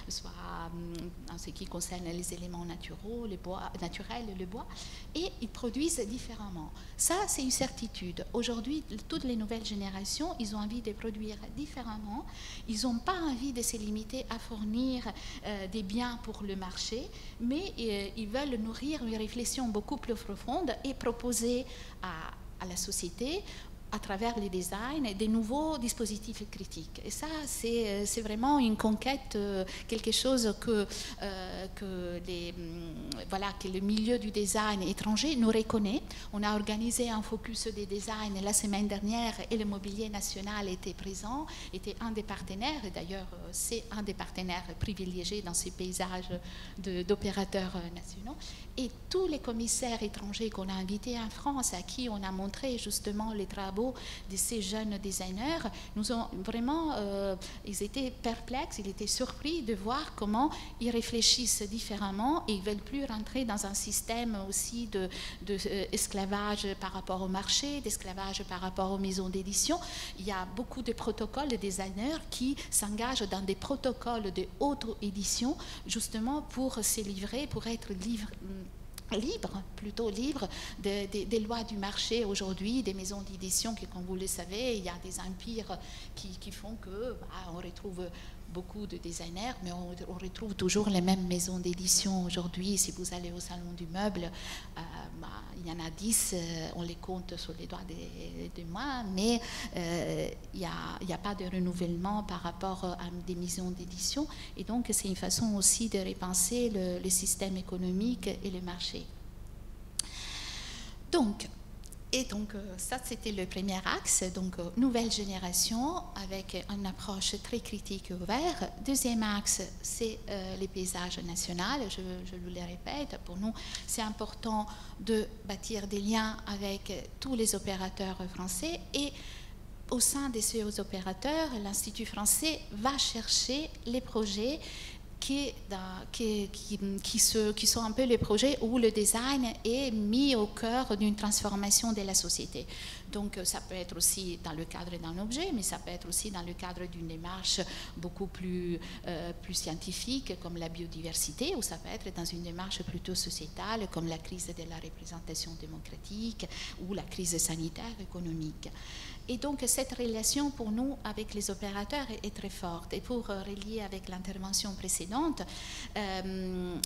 soit hum, en ce qui concerne les éléments naturels, le bois, naturels, le bois, et ils produisent différemment. Ça, c'est une certitude. Aujourd'hui, toutes les nouvelles générations, ils ont envie de produire différemment. Ils n'ont pas envie de se limiter à fournir euh, des biens pour le marché, mais euh, ils veulent nourrir une réflexion beaucoup plus profonde et proposer à, à la société, à travers les designs, des nouveaux dispositifs critiques. Et ça, c'est vraiment une conquête, quelque chose que, euh, que, les, voilà, que le milieu du design étranger nous reconnaît. On a organisé un focus des designs la semaine dernière et le Mobilier National était présent, était un des partenaires. D'ailleurs, c'est un des partenaires privilégiés dans ces paysages d'opérateurs nationaux. Et tous les commissaires étrangers qu'on a invités en France, à qui on a montré justement les travaux de ces jeunes designers, nous ont vraiment, euh, ils étaient perplexes, ils étaient surpris de voir comment ils réfléchissent différemment et ils ne veulent plus rentrer dans un système aussi de, de euh, esclavage par rapport au marché, d'esclavage par rapport aux maisons d'édition. Il y a beaucoup de protocoles de designers qui s'engagent dans des protocoles de haute édition justement pour se livrer, pour être livrés libre, plutôt libre de, de, des lois du marché aujourd'hui, des maisons d'édition qui, comme vous le savez, il y a des empires qui, qui font que bah, on retrouve beaucoup de designers, mais on, on retrouve toujours les mêmes maisons d'édition aujourd'hui. Si vous allez au salon du meuble, euh, bah, il y en a dix, euh, on les compte sur les doigts des mains, mais euh, il n'y a, a pas de renouvellement par rapport à des maisons d'édition. Et donc, c'est une façon aussi de repenser le, le système économique et le marché. Donc, Et donc, ça, c'était le premier axe, donc nouvelle génération avec une approche très critique et ouverte. Deuxième axe, c'est euh, les paysages nationaux, je, je vous le répète, pour nous, c'est important de bâtir des liens avec tous les opérateurs français et au sein de ces opérateurs, l'Institut français va chercher les projets Qui, qui, qui, qui, se, qui sont un peu les projets où le design est mis au cœur d'une transformation de la société. Donc ça peut être aussi dans le cadre d'un objet, mais ça peut être aussi dans le cadre d'une démarche beaucoup plus, euh, plus scientifique comme la biodiversité, ou ça peut être dans une démarche plutôt sociétale comme la crise de la représentation démocratique ou la crise sanitaire, économique. Et donc cette relation pour nous avec les opérateurs est, est très forte. Et pour euh, relier avec l'intervention précédente, euh,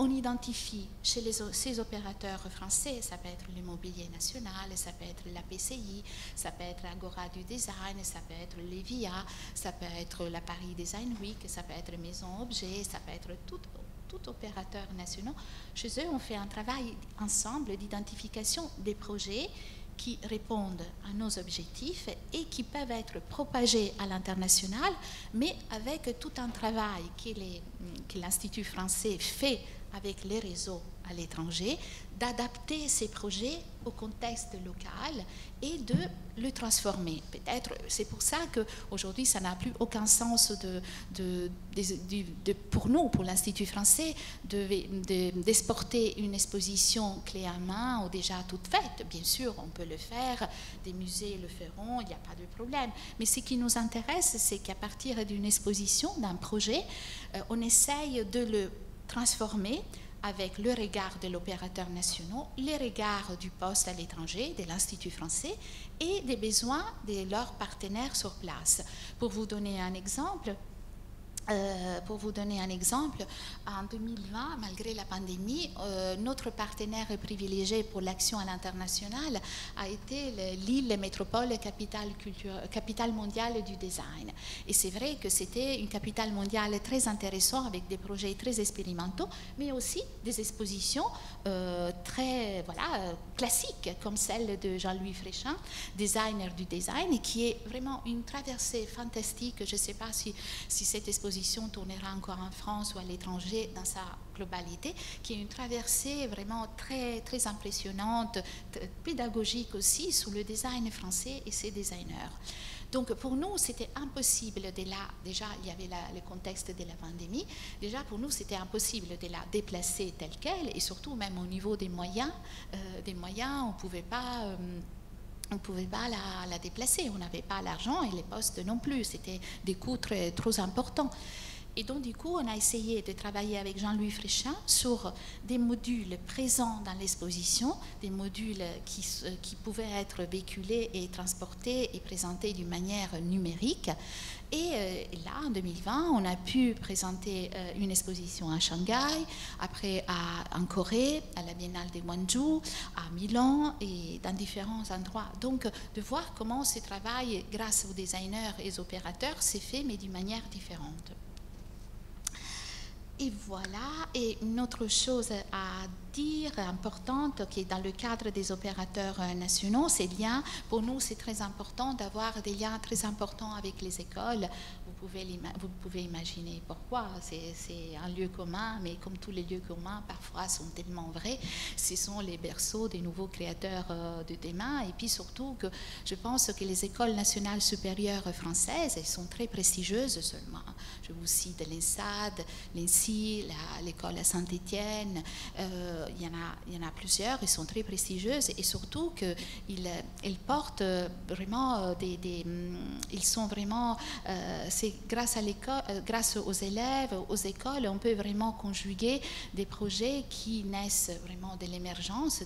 on identifie chez les, ces opérateurs français, ça peut être le Mobilier National, ça peut être la P C I, ça peut être l'Agora du Design, ça peut être l'E V I A, ça peut être la Paris Design Week, ça peut être Maison Objet, ça peut être tout, tout opérateur national. Chez eux, on fait un travail ensemble d'identification des projets qui répondent à nos objectifs et qui peuvent être propagés à l'international, mais avec tout un travail que l'Institut français fait avec les réseaux à l'étranger, d'adapter ces projets au contexte local et de le transformer. Peut-être c'est pour ça qu'aujourd'hui, ça n'a plus aucun sens de, de, de, de, de, pour nous, pour l'Institut français, d'exporter de, de, une exposition clé à main ou déjà toute faite. Bien sûr, on peut le faire, des musées le feront, il n'y a pas de problème. Mais ce qui nous intéresse, c'est qu'à partir d'une exposition, d'un projet, euh, on essaye de le transformer avec le regard de l'opérateur national, les regards du poste à l'étranger, de l'Institut français et des besoins de leurs partenaires sur place. Pour vous donner un exemple, Euh, pour vous donner un exemple, en deux mille vingt, malgré la pandémie, euh, notre partenaire privilégié pour l'action à l'international a été Lille Métropole, capitale, culture, capitale mondiale du design. Et c'est vrai que c'était une capitale mondiale très intéressante avec des projets très expérimentaux, mais aussi des expositions euh, très voilà, classiques, comme celle de Jean-Louis Fréchin, designer du design, qui est vraiment une traversée fantastique. Je ne sais pas si, si cette exposition tournera encore en France ou à l'étranger dans sa globalité, qui est une traversée vraiment très, très impressionnante, pédagogique aussi, sous le design français et ses designers. Donc pour nous, c'était impossible de là, déjà il y avait la, le contexte de la pandémie, déjà pour nous c'était impossible de la déplacer telle qu'elle, et surtout même au niveau des moyens, euh, des moyens on ne pouvait pas... Euh, on ne pouvait pas la, la déplacer, on n'avait pas l'argent et les postes non plus, c'était des coûts très, trop importants. Et donc du coup, on a essayé de travailler avec Jean-Louis Fréchin sur des modules présents dans l'exposition, des modules qui, qui pouvaient être véhiculés et transportés et présentés d'une manière numérique. Et euh, là, en deux mille vingt, on a pu présenter euh, une exposition à Shanghai, après à, en Corée, à la Biennale de Gwangju, à Milan et dans différents endroits. Donc, de voir comment ce travail, grâce aux designers et aux opérateurs, s'est fait, mais d'une manière différente. Et voilà, et une autre chose à dire importante qui est dans le cadre des opérateurs nationaux, ces liens, pour nous c'est très important d'avoir des liens très importants avec les écoles. Vous pouvez, vous pouvez imaginer pourquoi, c'est un lieu commun, mais comme tous les lieux communs parfois sont tellement vrais, ce sont les berceaux des nouveaux créateurs de demain. Et puis surtout que je pense que les écoles nationales supérieures françaises, elles sont très prestigieuses seulement. Je vous cite l'ENSAD, l'ENSI, l'école à Saint-Étienne, euh, il, il y en a plusieurs, elles sont très prestigieuses et surtout qu'elles portent vraiment des, des... Ils sont vraiment... Euh, Grâce, à l'école, grâce aux élèves, aux écoles, on peut vraiment conjuguer des projets qui naissent vraiment de l'émergence, de,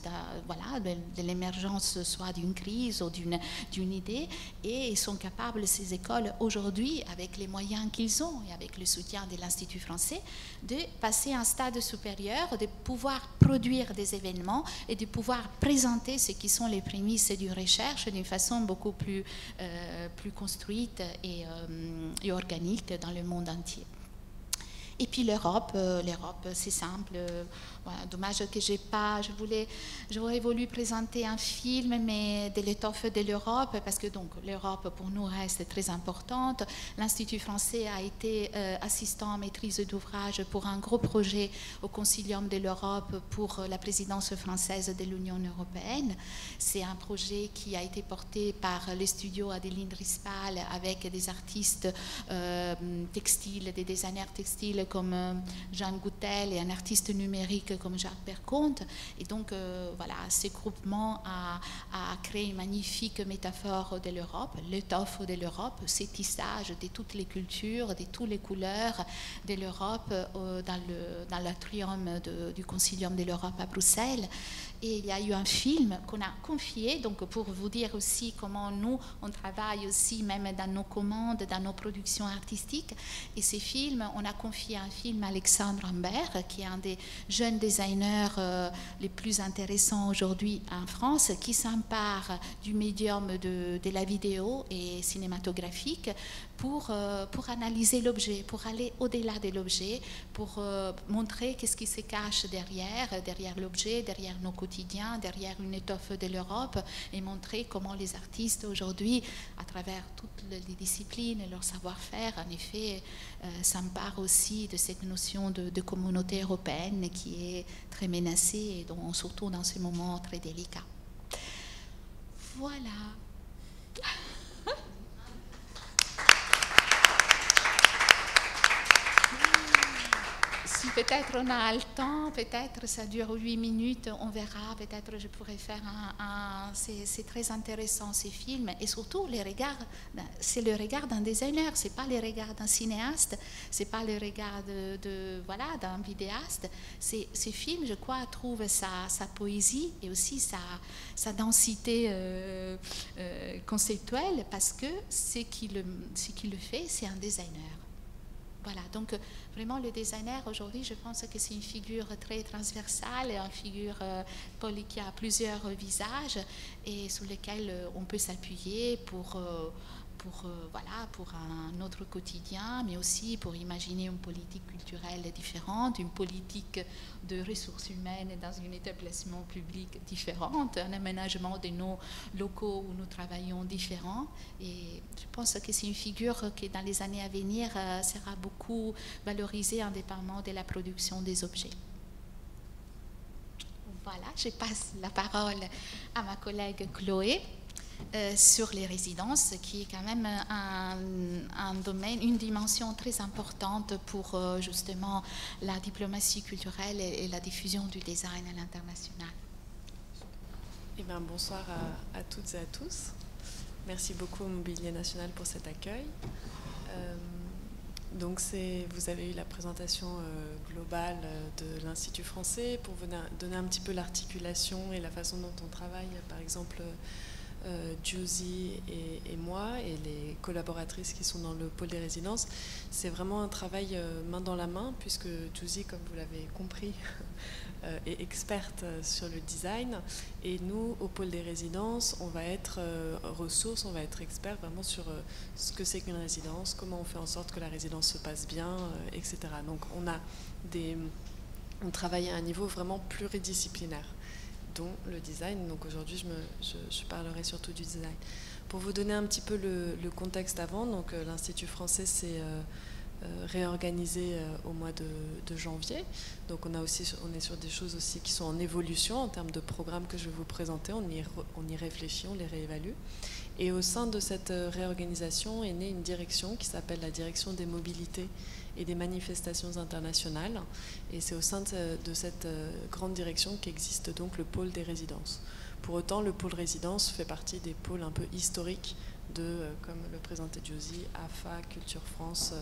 voilà, de, de l'émergence soit d'une crise ou d'une idée, et ils sont capables, ces écoles, aujourd'hui, avec les moyens qu'ils ont et avec le soutien de l'Institut français, de passer à un stade supérieur, de pouvoir produire des événements et de pouvoir présenter ce qui sont les prémices d'une recherche d'une façon beaucoup plus, euh, plus construite et... Euh, et organique dans le monde entier. Et puis l'Europe, l'Europe c'est simple, voilà, dommage que j'ai pas, je voulais, j'aurais voulu présenter un film, mais de l'étoffe de l'Europe, parce que donc l'Europe pour nous reste très importante. L'Institut français a été euh, assistant en maîtrise d'ouvrage pour un gros projet au Concilium de l'Europe pour la présidence française de l'Union européenne. C'est un projet qui a été porté par les studios Adeline Rispal avec des artistes euh, textiles, des designers textiles, comme Jean Goutel et un artiste numérique comme Jacques Perconte. Et donc, euh, voilà, ce groupement a, a créé une magnifique métaphore de l'Europe, l'étoffe de l'Europe, ces tissages de toutes les cultures, de toutes les couleurs de l'Europe euh, dans le dans l'atrium du Concilium de l'Europe à Bruxelles. Et il y a eu un film qu'on a confié, donc pour vous dire aussi comment nous, on travaille aussi, même dans nos commandes, dans nos productions artistiques. Et ces films, on a confié un film Alexandre Humbert, qui est un des jeunes designers euh, les plus intéressants aujourd'hui en France, qui s'empare du médium de, de la vidéo et cinématographique pour, euh, pour analyser l'objet, pour aller au-delà de l'objet, pour euh, montrer qu'est-ce qui se cache derrière, derrière l'objet, derrière nos quotidiens, derrière une étoffe de l'Europe, et montrer comment les artistes aujourd'hui, à travers toutes les disciplines et leur savoir-faire, en effet, euh, s'emparent aussi de cette notion de, de communauté européenne qui est très menacée, et donc surtout dans ce moment très délicat. Voilà. Si peut-être on a le temps, peut-être ça dure huit minutes, on verra, peut-être je pourrais faire un... un c'est très intéressant ces films, et surtout les regards, c'est le regard d'un designer, c'est pas le regard d'un cinéaste, c'est pas le regard de, de voilà, d'un vidéaste. Ces films, je crois, trouvent sa, sa poésie et aussi sa, sa densité euh, euh, conceptuelle, parce que ce qui le, ce qui le fait, c'est un designer. Voilà, donc vraiment le designer aujourd'hui, je pense que c'est une figure très transversale, une figure euh, qui a plusieurs visages et sur lesquels on peut s'appuyer pour, pour, euh, voilà, pour un autre quotidien, mais aussi pour imaginer une politique culturelle différente, une politique de ressources humaines dans un établissement public différente, un aménagement de nos locaux où nous travaillons différents. Et je pense que c'est une figure qui, dans les années à venir, euh, sera beaucoup valorisée indépendamment de la production des objets. Voilà, je passe la parole à ma collègue Chloé euh, sur les résidences, qui est quand même un, un domaine, une dimension très importante pour euh, justement la diplomatie culturelle et, et la diffusion du design à l'international. Eh bien, bonsoir à, à toutes et à tous. Merci beaucoup au Mobilier National pour cet accueil. Euh, donc vous avez eu la présentation euh, globale de l'Institut français pour venir donner un petit peu l'articulation et la façon dont on travaille, par exemple euh, Josie et, et moi et les collaboratrices qui sont dans le pôle des résidences. C'est vraiment un travail euh, main dans la main, puisque Josie, comme vous l'avez compris, est experte sur le design, et nous au pôle des résidences on va être euh, ressources, on va être expert vraiment sur euh, ce que c'est qu'une résidence, comment on fait en sorte que la résidence se passe bien, euh, et cetera. Donc on a des, on travaille à un niveau vraiment pluridisciplinaire, dont le design. Donc aujourd'hui je, me, je, je parlerai surtout du design. Pour vous donner un petit peu le, le contexte avant, donc euh, l'Institut français c'est euh, réorganisé au mois de, de janvier. Donc on, a aussi, on est sur des choses aussi qui sont en évolution en termes de programmes que je vais vous présenter. On y, on y réfléchit, on les réévalue. Et au sein de cette réorganisation est née une direction qui s'appelle la direction des mobilités et des manifestations internationales. Et c'est au sein de, de cette grande direction qu'existe donc le pôle des résidences. Pour autant, le pôle résidence fait partie des pôles un peu historiques de, comme le présentait Josie, A F A, Culture France,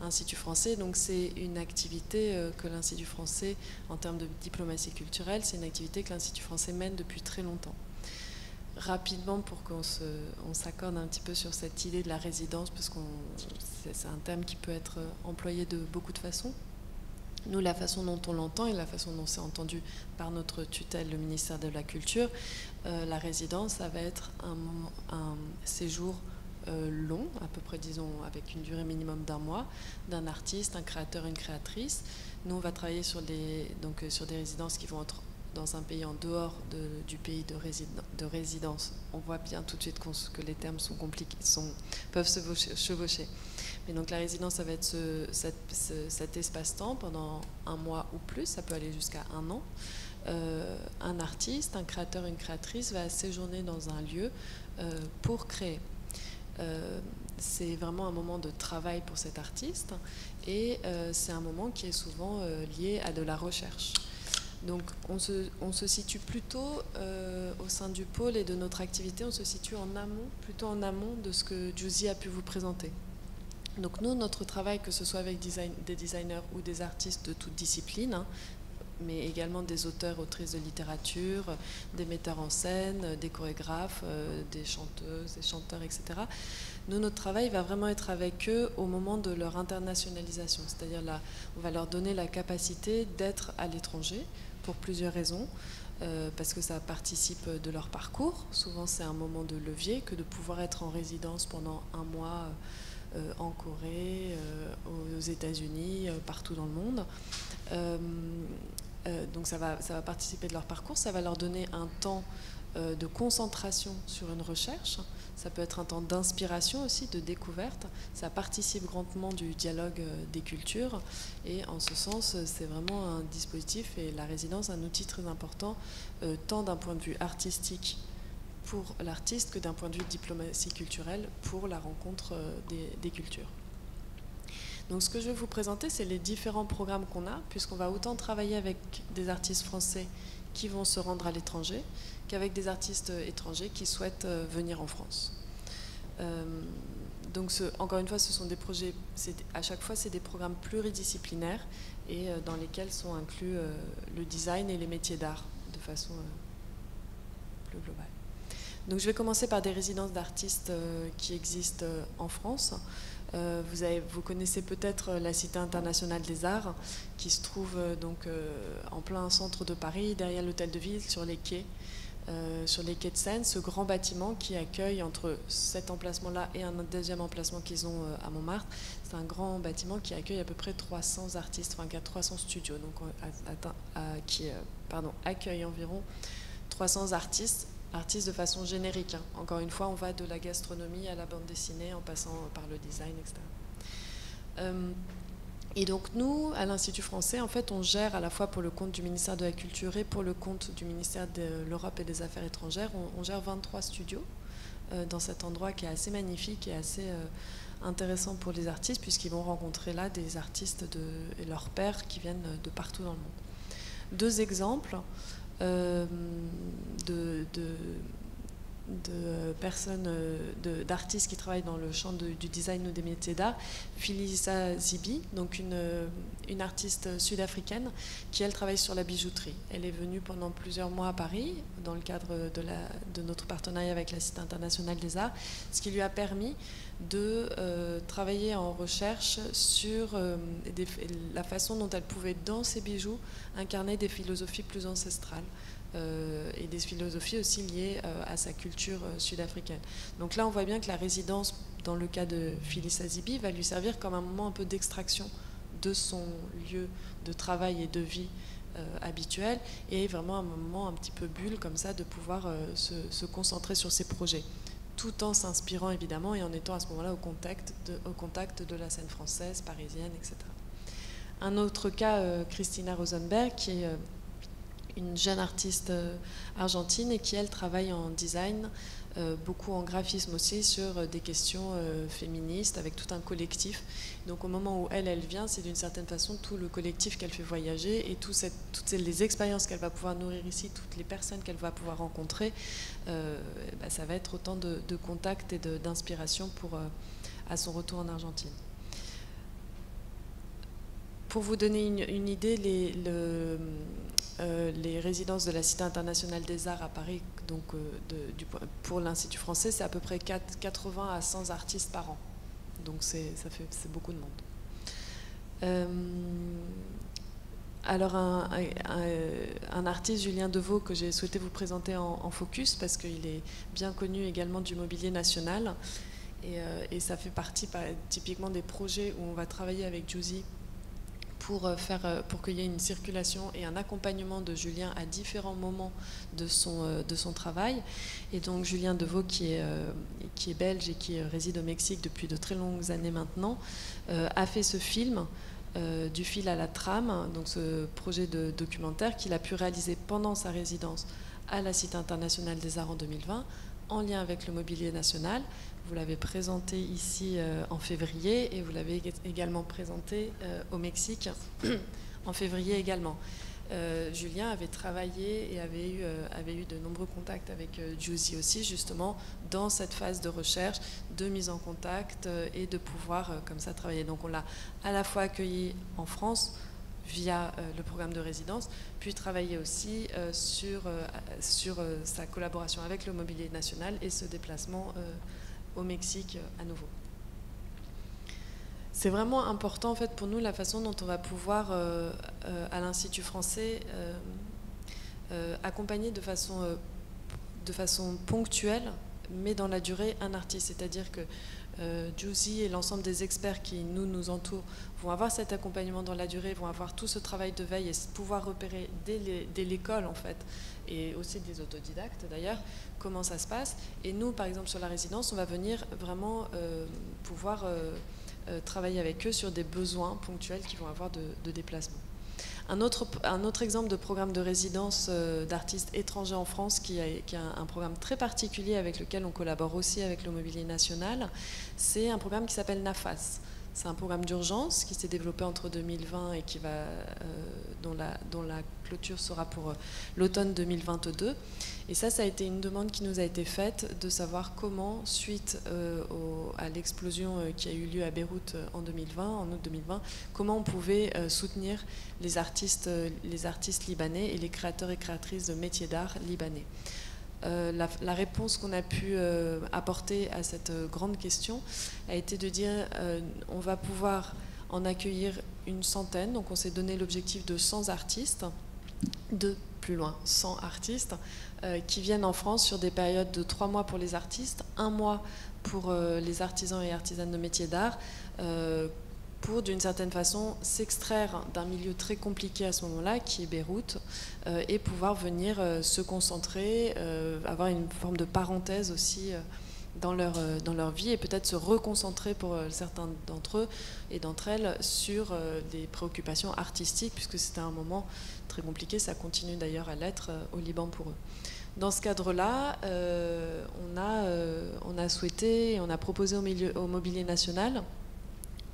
Institut français. Donc c'est une activité que l'Institut français, en termes de diplomatie culturelle, c'est une activité que l'Institut français mène depuis très longtemps. Rapidement, pour qu'on s'accorde un petit peu sur cette idée de la résidence, parce que c'est un terme qui peut être employé de beaucoup de façons. Nous, la façon dont on l'entend et la façon dont c'est entendu par notre tutelle, le ministère de la Culture, euh, la résidence, ça va être un, un séjour euh, long, à peu près, disons, avec une durée minimum d'un mois, d'un artiste, un créateur, une créatrice. Nous, on va travailler sur des, donc, euh, sur des résidences qui vont être dans un pays en dehors de, du pays de, résident, de résidence. On voit bien tout de suite qu que les termes sont compliqués, sont, peuvent se chevaucher. Mais donc la résidence, ça va être ce, cette, ce, cet espace-temps pendant un mois ou plus, ça peut aller jusqu'à un an. Euh, un artiste, un créateur, une créatrice va séjourner dans un lieu euh, pour créer. Euh, c'est vraiment un moment de travail pour cet artiste, et euh, c'est un moment qui est souvent euh, lié à de la recherche. Donc on se, on se situe plutôt euh, au sein du pôle et de notre activité, on se situe en amont, plutôt en amont de ce que Josie a pu vous présenter. Donc nous, notre travail, que ce soit avec design, des designers ou des artistes de toute discipline, hein, mais également des auteurs, autrices de littérature, des metteurs en scène, des chorégraphes, euh, des chanteuses, des chanteurs, et cetera. Nous, notre travail va vraiment être avec eux au moment de leur internationalisation, c'est-à-dire là, on va leur donner la capacité d'être à l'étranger pour plusieurs raisons. Euh, parce que ça participe de leur parcours. Souvent, c'est un moment de levier que de pouvoir être en résidence pendant un mois euh, en Corée, euh, aux États-Unis, euh, partout dans le monde. Euh, euh, donc, ça va, ça va participer de leur parcours. Ça va leur donner un temps euh, de concentration sur une recherche. Ça peut être un temps d'inspiration aussi, de découverte. Ça participe grandement du dialogue des cultures. Et en ce sens, c'est vraiment un dispositif et la résidence, un outil très important, euh, tant d'un point de vue artistique pour l'artiste que d'un point de vue de diplomatie culturelle pour la rencontre euh, des, des cultures. Donc ce que je vais vous présenter, c'est les différents programmes qu'on a, puisqu'on va autant travailler avec des artistes français qui vont se rendre à l'étranger, qu'avec des artistes étrangers qui souhaitent euh, venir en France. Euh, donc, ce, encore une fois, ce sont des projets, à chaque fois, c'est des programmes pluridisciplinaires et euh, dans lesquels sont inclus euh, le design et les métiers d'art de façon euh, plus globale. Donc, je vais commencer par des résidences d'artistes euh, qui existent euh, en France. Euh, vous, avez, vous connaissez peut-être la Cité internationale des arts, qui se trouve euh, donc euh, en plein centre de Paris, derrière l'hôtel de ville, sur les quais, euh, sur les quais de Seine, ce grand bâtiment qui accueille entre cet emplacement-là et un deuxième emplacement qu'ils ont euh, à Montmartre. C'est un grand bâtiment qui accueille à peu près trois cents artistes, enfin trois cents studios, donc à, à, à, qui euh, pardon, accueille environ trois cents artistes. Artistes de façon générique. Encore une fois, on va de la gastronomie à la bande dessinée en passant par le design, et cetera. Euh, et donc nous, à l'Institut français, en fait, on gère à la fois pour le compte du ministère de la Culture et pour le compte du ministère de l'Europe et des Affaires étrangères, on, on gère vingt-trois studios euh, dans cet endroit qui est assez magnifique et assez euh, intéressant pour les artistes, puisqu'ils vont rencontrer là des artistes de, et leurs pairs qui viennent de partout dans le monde. Deux exemples euh, de, de, de personnes, d'artistes qui travaillent dans le champ de, du design ou des métiers d'art. Filisa Zibi, donc une, une artiste sud-africaine qui, elle, travaille sur la bijouterie. Elle est venue pendant plusieurs mois à Paris dans le cadre de, la, de notre partenariat avec la Cité internationale des arts, ce qui lui a permis de euh, travailler en recherche sur euh, des, la façon dont elle pouvait, dans ses bijoux, incarner des philosophies plus ancestrales. Euh, et des philosophies aussi liées euh, à sa culture euh, sud-africaine. Donc là, on voit bien que la résidence, dans le cas de Filisa Zibi, va lui servir comme un moment un peu d'extraction de son lieu de travail et de vie euh, habituel, et vraiment un moment un petit peu bulle, comme ça, de pouvoir euh, se, se concentrer sur ses projets, tout en s'inspirant, évidemment, et en étant à ce moment-là au contact de, au contact de la scène française, parisienne, et cetera. Un autre cas, euh, Christina Rosenberg, qui est... Euh, une jeune artiste argentine et qui, elle, travaille en design, euh, beaucoup en graphisme aussi, sur des questions euh, féministes, avec tout un collectif. Donc au moment où elle, elle vient, c'est d'une certaine façon tout le collectif qu'elle fait voyager et tout cette, toutes les expériences qu'elle va pouvoir nourrir ici, toutes les personnes qu'elle va pouvoir rencontrer, euh, bah, ça va être autant de, de contacts et d'inspiration pour euh, à son retour en Argentine. Pour vous donner une, une idée, les... Le, Euh, les résidences de la Cité internationale des arts à Paris, donc, euh, de, du, pour l'Institut français, c'est à peu près quatre-vingts à cent artistes par an. Donc c'est ça fait c'est beaucoup de monde. Euh, alors un, un, un artiste, Julien Deveau, que j'ai souhaité vous présenter en, en focus, parce qu'il est bien connu également du Mobilier National. Et, euh, et ça fait partie par, typiquement des projets où on va travailler avec Juicy, pour, faire, pour qu'il y ait une circulation et un accompagnement de Julien à différents moments de son, de son travail. Et donc Julien Deveau, qui est, qui est belge et qui réside au Mexique depuis de très longues années maintenant, a fait ce film, Du fil à la trame, donc ce projet de documentaire qu'il a pu réaliser pendant sa résidence à la Cité internationale des arts en deux mille vingt, en lien avec le Mobilier national. Vous l'avez présenté ici euh, en février et vous l'avez également présenté euh, au Mexique en février également. Euh, Julien avait travaillé et avait eu, euh, avait eu de nombreux contacts avec euh, Juicy aussi, justement, dans cette phase de recherche, de mise en contact euh, et de pouvoir euh, comme ça travailler. Donc on l'a à la fois accueilli en France via euh, le programme de résidence, puis travailler aussi euh, sur, euh, sur euh, sa collaboration avec le Mobilier national et ce déplacement euh, au Mexique à nouveau. C'est vraiment important en fait pour nous la façon dont on va pouvoir euh, euh, à l'Institut français euh, euh, accompagner de façon, euh, de façon ponctuelle mais dans la durée un artiste, c'est-à-dire que euh, Juicy et l'ensemble des experts qui nous, nous entourent vont avoir cet accompagnement dans la durée, vont avoir tout ce travail de veille et pouvoir repérer dès l'école en fait, et aussi des autodidactes d'ailleurs, comment ça se passe. Et nous, par exemple, sur la résidence, on va venir vraiment euh, pouvoir euh, euh, travailler avec eux sur des besoins ponctuels qu'ils vont avoir de, de déplacement. Un autre, un autre exemple de programme de résidence euh, d'artistes étrangers en France, qui a, qui a un, un programme très particulier avec lequel on collabore aussi avec le Mobilier national, c'est un programme qui s'appelle NAFAS. C'est un programme d'urgence qui s'est développé entre deux mille vingt et qui va, euh, dont, la, dont la clôture sera pour euh, l'automne deux mille vingt-deux. Et ça, ça a été une demande qui nous a été faite de savoir comment, suite euh, au, à l'explosion euh, qui a eu lieu à Beyrouth euh, en deux mille vingt, en août deux mille vingt, comment on pouvait euh, soutenir les artistes, euh, les artistes libanais et les créateurs et créatrices de métiers d'art libanais. Euh, la, la réponse qu'on a pu euh, apporter à cette euh, grande question a été de dire euh, on va pouvoir en accueillir une centaine, donc on s'est donné l'objectif de cent artistes, de plus loin cent artistes euh, qui viennent en France sur des périodes de trois mois pour les artistes, un mois pour euh, les artisans et artisanes de métiers d'art, euh, pour d'une certaine façon s'extraire d'un milieu très compliqué à ce moment-là, qui est Beyrouth, euh, et pouvoir venir euh, se concentrer, euh, avoir une forme de parenthèse aussi euh, dans, leur, euh, dans leur vie, et peut-être se reconcentrer pour euh, certains d'entre eux et d'entre elles sur euh, des préoccupations artistiques, puisque c'était un moment très compliqué, ça continue d'ailleurs à l'être euh, au Liban pour eux. Dans ce cadre-là, euh, on, euh, on a souhaité, on a proposé au, milieu, au Mobilier National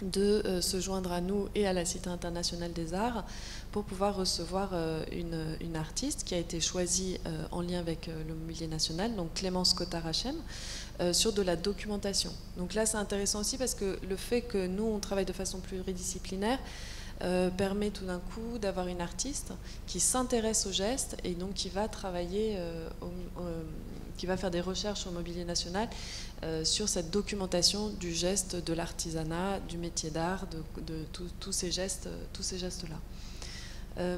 de euh, se joindre à nous et à la Cité internationale des arts pour pouvoir recevoir euh, une, une artiste qui a été choisie euh, en lien avec euh, le Mobilier National, donc Clémence Cotard-Hachem, euh, sur de la documentation. Donc là, c'est intéressant aussi parce que le fait que nous, on travaille de façon pluridisciplinaire, Euh, permet tout d'un coup d'avoir une artiste qui s'intéresse aux gestes et donc qui va travailler, euh, au, euh, qui va faire des recherches au Mobilier National euh, sur cette documentation du geste, de l'artisanat, du métier d'art, de, de, de tous ces gestes, tous ces gestes-là. Euh,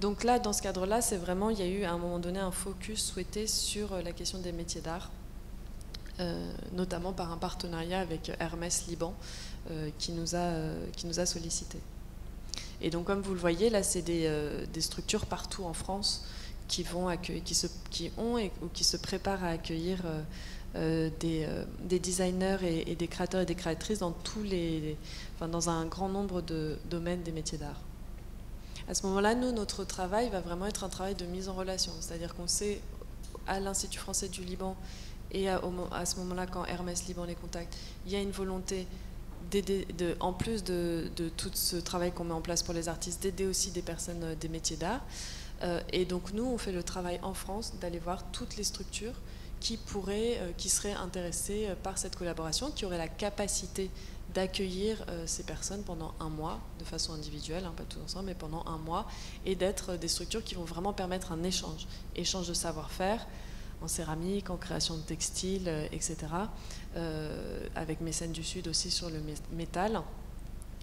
donc là, dans ce cadre-là, c'est vraiment, il y a eu à un moment donné un focus souhaité sur la question des métiers d'art, euh, notamment par un partenariat avec Hermès Liban euh, qui nous a, euh, qui nous a sollicité. Et donc, comme vous le voyez, là, c'est des, euh, des structures partout en France qui, vont accueillir, qui, se, qui ont et, ou qui se préparent à accueillir euh, euh, des, euh, des designers et, et des créateurs et des créatrices dans, tous les, les, enfin, dans un grand nombre de domaines des métiers d'art. À ce moment-là, nous, notre travail va vraiment être un travail de mise en relation. C'est-à-dire qu'on sait, à l'Institut français du Liban, et à, au, à ce moment-là, quand Hermès Liban les contacte, il y a une volonté... d'aider, de, en plus de, de tout ce travail qu'on met en place pour les artistes, d'aider aussi des personnes des métiers d'art. Euh, et donc nous, on fait le travail en France d'aller voir toutes les structures qui pourraient, euh, qui seraient intéressées par cette collaboration, qui auraient la capacité d'accueillir euh, ces personnes pendant un mois, de façon individuelle, hein, pas tous ensemble, mais pendant un mois, et d'être des structures qui vont vraiment permettre un échange, échange de savoir-faire, en céramique, en création de textiles, et cetera, euh, avec Mécènes du Sud aussi sur le métal.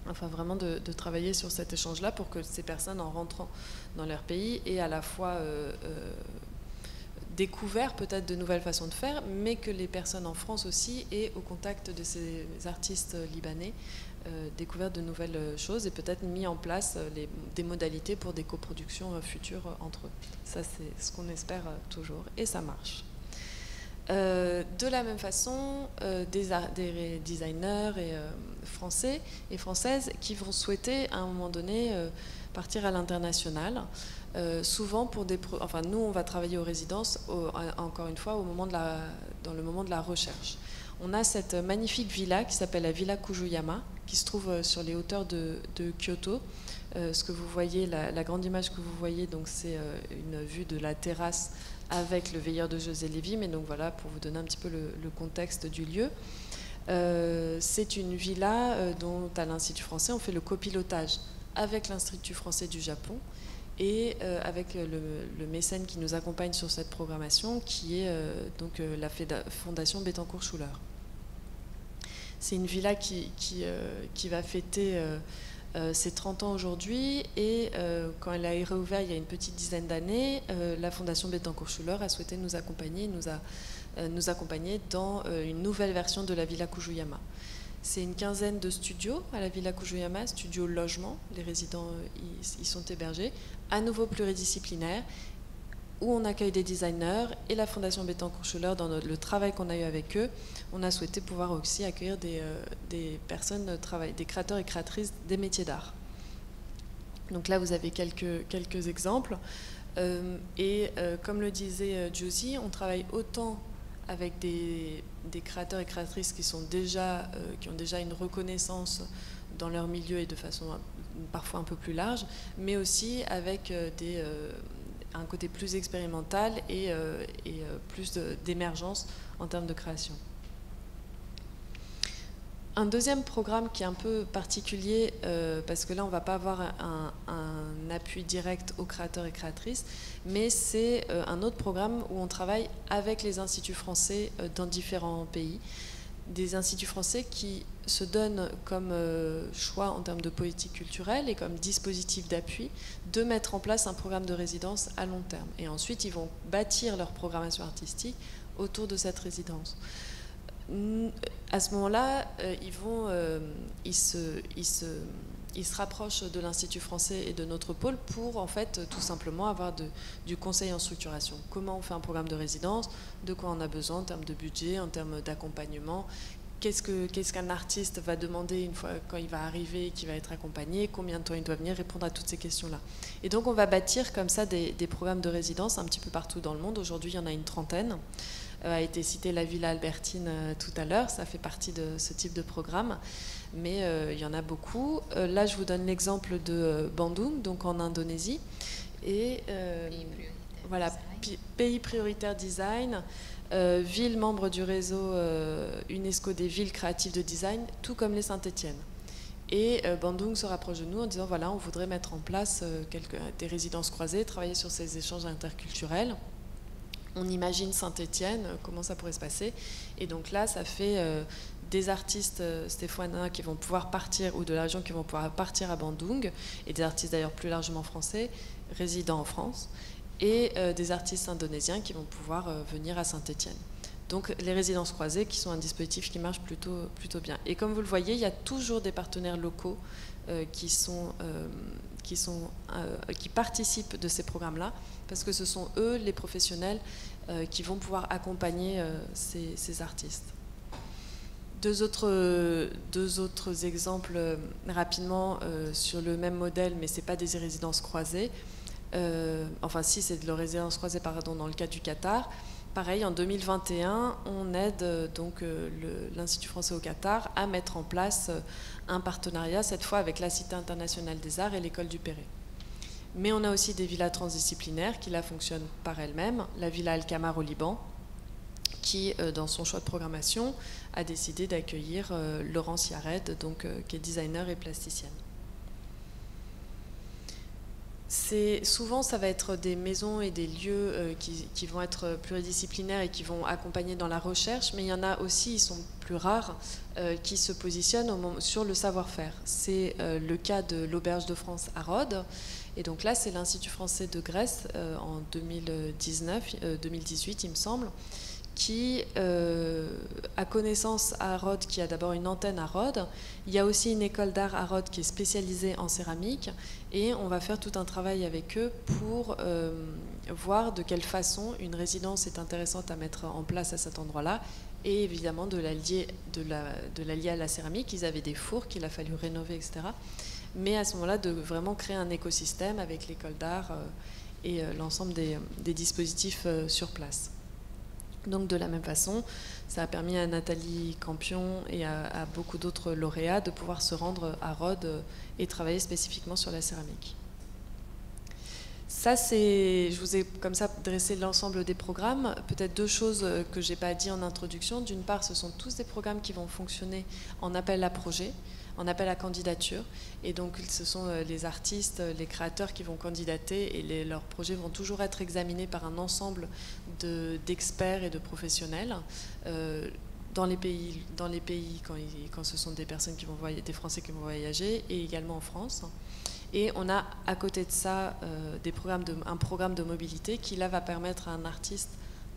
Enfin, vraiment de, de travailler sur cet échange-là pour que ces personnes, en rentrant dans leur pays, aient à la fois euh, euh, découvert peut-être de nouvelles façons de faire, mais que les personnes en France aussi aient, au contact de ces artistes libanais, euh, découvert de nouvelles choses et peut-être mis en place les, des modalités pour des coproductions futures entre eux. Ça, c'est ce qu'on espère toujours et ça marche. Euh, de la même façon, euh, des, des designers et, euh, français et françaises qui vont souhaiter à un moment donné euh, partir à l'international, euh, souvent pour des... pro enfin, nous, on va travailler aux résidences, au, encore une fois, au moment de la, dans le moment de la recherche. On a cette magnifique villa qui s'appelle la Villa Kujuyama, qui se trouve sur les hauteurs de, de Kyoto. Euh, ce que vous voyez, la, la grande image que vous voyez, donc c'est euh, une vue de la terrasse avec le veilleur de José Lévy, mais donc voilà, pour vous donner un petit peu le, le contexte du lieu. Euh, c'est une villa euh, dont à l'Institut français, on fait le copilotage avec l'Institut français du Japon et euh, avec le, le mécène qui nous accompagne sur cette programmation, qui est euh, donc euh, la Fondation Bettencourt-Schuller. C'est une villa qui, qui, euh, qui va fêter... Euh, Euh, c'est trente ans aujourd'hui et euh, quand elle a réouvert il y a une petite dizaine d'années, euh, la Fondation Bettencourt-Schuller a souhaité nous accompagner, nous, a, euh, nous accompagner dans euh, une nouvelle version de la Villa Kujuyama. C'est une quinzaine de studios à la Villa Kujuyama, studios logement, les résidents euh, y, y sont hébergés, à nouveau pluridisciplinaires, où on accueille des designers et la Fondation Bettencourt-Schuller, dans notre, le travail qu'on a eu avec eux, on a souhaité pouvoir aussi accueillir des, euh, des personnes, des créateurs et créatrices des métiers d'art. Donc là, vous avez quelques, quelques exemples. Euh, et euh, comme le disait Josie, on travaille autant avec des, des créateurs et créatrices qui, sont déjà, euh, qui ont déjà une reconnaissance dans leur milieu et de façon parfois un peu plus large, mais aussi avec euh, des... Euh, un côté plus expérimental et, euh, et euh, plus d'émergence en termes de création. Un deuxième programme qui est un peu particulier, euh, parce que là on ne va pas avoir un, un appui direct aux créateurs et créatrices, mais c'est euh, un autre programme où on travaille avec les instituts français euh, dans différents pays. Des instituts français qui se donnent comme euh, choix en termes de politique culturelle et comme dispositif d'appui de mettre en place un programme de résidence à long terme. Et ensuite, ils vont bâtir leur programmation artistique autour de cette résidence. À ce moment-là, euh, ils, euh, ils, se, ils, se, ils se rapprochent de l'Institut français et de notre pôle pour, en fait, tout simplement avoir de, du conseil en structuration. Comment on fait un programme de résidence, de quoi on a besoin en termes de budget, en termes d'accompagnement, qu'est-ce que, qu'est-ce qu'un artiste va demander une fois quand il va arriver, qu'il va être accompagné, combien de temps il doit venir, répondre à toutes ces questions-là. Et donc on va bâtir comme ça des, des programmes de résidence un petit peu partout dans le monde. Aujourd'hui, il y en a une trentaine. A été citée la Villa Albertine tout à l'heure, ça fait partie de ce type de programme, mais euh, il y en a beaucoup. Euh, là, je vous donne l'exemple de Bandung, donc en Indonésie, et euh, pays voilà, pays prioritaire design, euh, ville membre du réseau euh, UNESCO des villes créatives de design, tout comme les Saint-Étienne. Et euh, Bandung se rapproche de nous en disant voilà, on voudrait mettre en place euh, quelques, des résidences croisées, travailler sur ces échanges interculturels. On imagine Saint-Étienne, comment ça pourrait se passer. Et donc là, ça fait euh, des artistes euh, stéphanois qui vont pouvoir partir, ou de la région qui vont pouvoir partir à Bandung, et des artistes d'ailleurs plus largement français, résidant en France, et euh, des artistes indonésiens qui vont pouvoir euh, venir à Saint-Étienne. Donc les résidences croisées qui sont un dispositif qui marche plutôt, plutôt bien. Et comme vous le voyez, il y a toujours des partenaires locaux euh, qui sont... Euh, Qui, sont, euh, qui participent de ces programmes-là, parce que ce sont eux, les professionnels, euh, qui vont pouvoir accompagner euh, ces, ces artistes. Deux autres, deux autres exemples rapidement euh, sur le même modèle, mais ce n'est pas des résidences croisées. Euh, enfin, si, c'est de la résidence croisée, pardon, dans le cas du Qatar. Pareil, en deux mille vingt et un, on aide euh, donc euh, l'Institut français au Qatar à mettre en place... Euh, un partenariat, cette fois avec la Cité internationale des arts et l'école du Perret. Mais on a aussi des villas transdisciplinaires qui là fonctionnent par elles-mêmes. La villa Al-Kamar au Liban, qui dans son choix de programmation a décidé d'accueillir euh, Laurence Yared, donc euh, qui est designer et plasticienne. Souvent, ça va être des maisons et des lieux euh, qui, qui vont être pluridisciplinaires et qui vont accompagner dans la recherche, mais il y en a aussi, ils sont plus rares, euh, qui se positionnent au moment, sur le savoir-faire. C'est euh, le cas de l'Auberge de France à Rhodes, et donc là, c'est l'Institut français de Grèce euh, en deux mille dix-neuf, euh, deux mille dix-huit, il me semble, qui euh, a connaissance à Rhodes, qui a d'abord une antenne à Rhodes. Il y a aussi une école d'art à Rhodes qui est spécialisée en céramique, et on va faire tout un travail avec eux pour euh, voir de quelle façon une résidence est intéressante à mettre en place à cet endroit-là, et évidemment de la lier, de la, de la lier à la céramique. Ils avaient des fours qu'il a fallu rénover, et cetera. Mais à ce moment-là, de vraiment créer un écosystème avec l'école d'art euh, et euh, l'ensemble des, des dispositifs euh, sur place. Donc de la même façon, ça a permis à Nathalie Campion et à, à beaucoup d'autres lauréats de pouvoir se rendre à Rhodes et travailler spécifiquement sur la céramique. Ça, c'est, je vous ai comme ça dressé l'ensemble des programmes. Peut-être deux choses que je n'ai pas dit en introduction. D'une part, ce sont tous des programmes qui vont fonctionner en appel à projet, en appel à candidature. Et donc, ce sont les artistes, les créateurs qui vont candidater, et les, leurs projets vont toujours être examinés par un ensemble de, d'experts et de professionnels. Euh, dans les pays, dans les pays quand, ils, quand ce sont des personnes qui vont voyager, des Français qui vont voyager, et également en France. Et on a à côté de ça euh, des programmes de, un programme de mobilité qui, là, va permettre à un artiste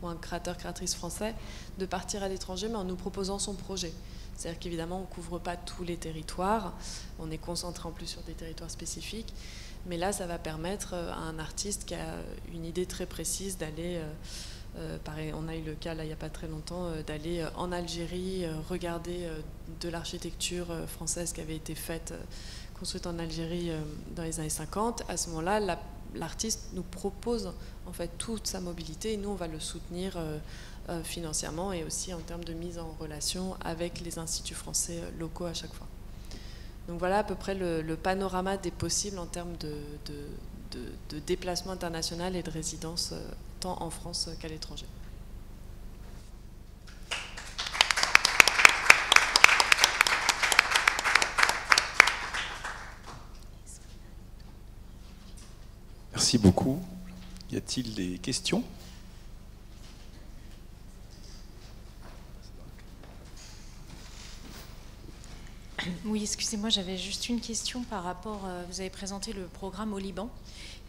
ou un créateur, créatrice français de partir à l'étranger, mais en nous proposant son projet. C'est-à-dire qu'évidemment, on ne couvre pas tous les territoires, on est concentré en plus sur des territoires spécifiques, mais là, ça va permettre à un artiste qui a une idée très précise d'aller, euh, pareil, on a eu le cas là, il n'y a pas très longtemps, euh, d'aller en Algérie, euh, regarder euh, de l'architecture française qui avait été faite, euh, construite en Algérie euh, dans les années cinquante. À ce moment-là, la, l'artiste nous propose en fait toute sa mobilité, et nous, on va le soutenir euh, financièrement, et aussi en termes de mise en relation avec les instituts français locaux à chaque fois. Donc voilà à peu près le, le panorama des possibles en termes de, de, de, de déplacement international et de résidence tant en France qu'à l'étranger. Merci beaucoup. Y a-t-il des questions ? Oui, excusez-moi, j'avais juste une question par rapport, euh, vous avez présenté le programme au Liban,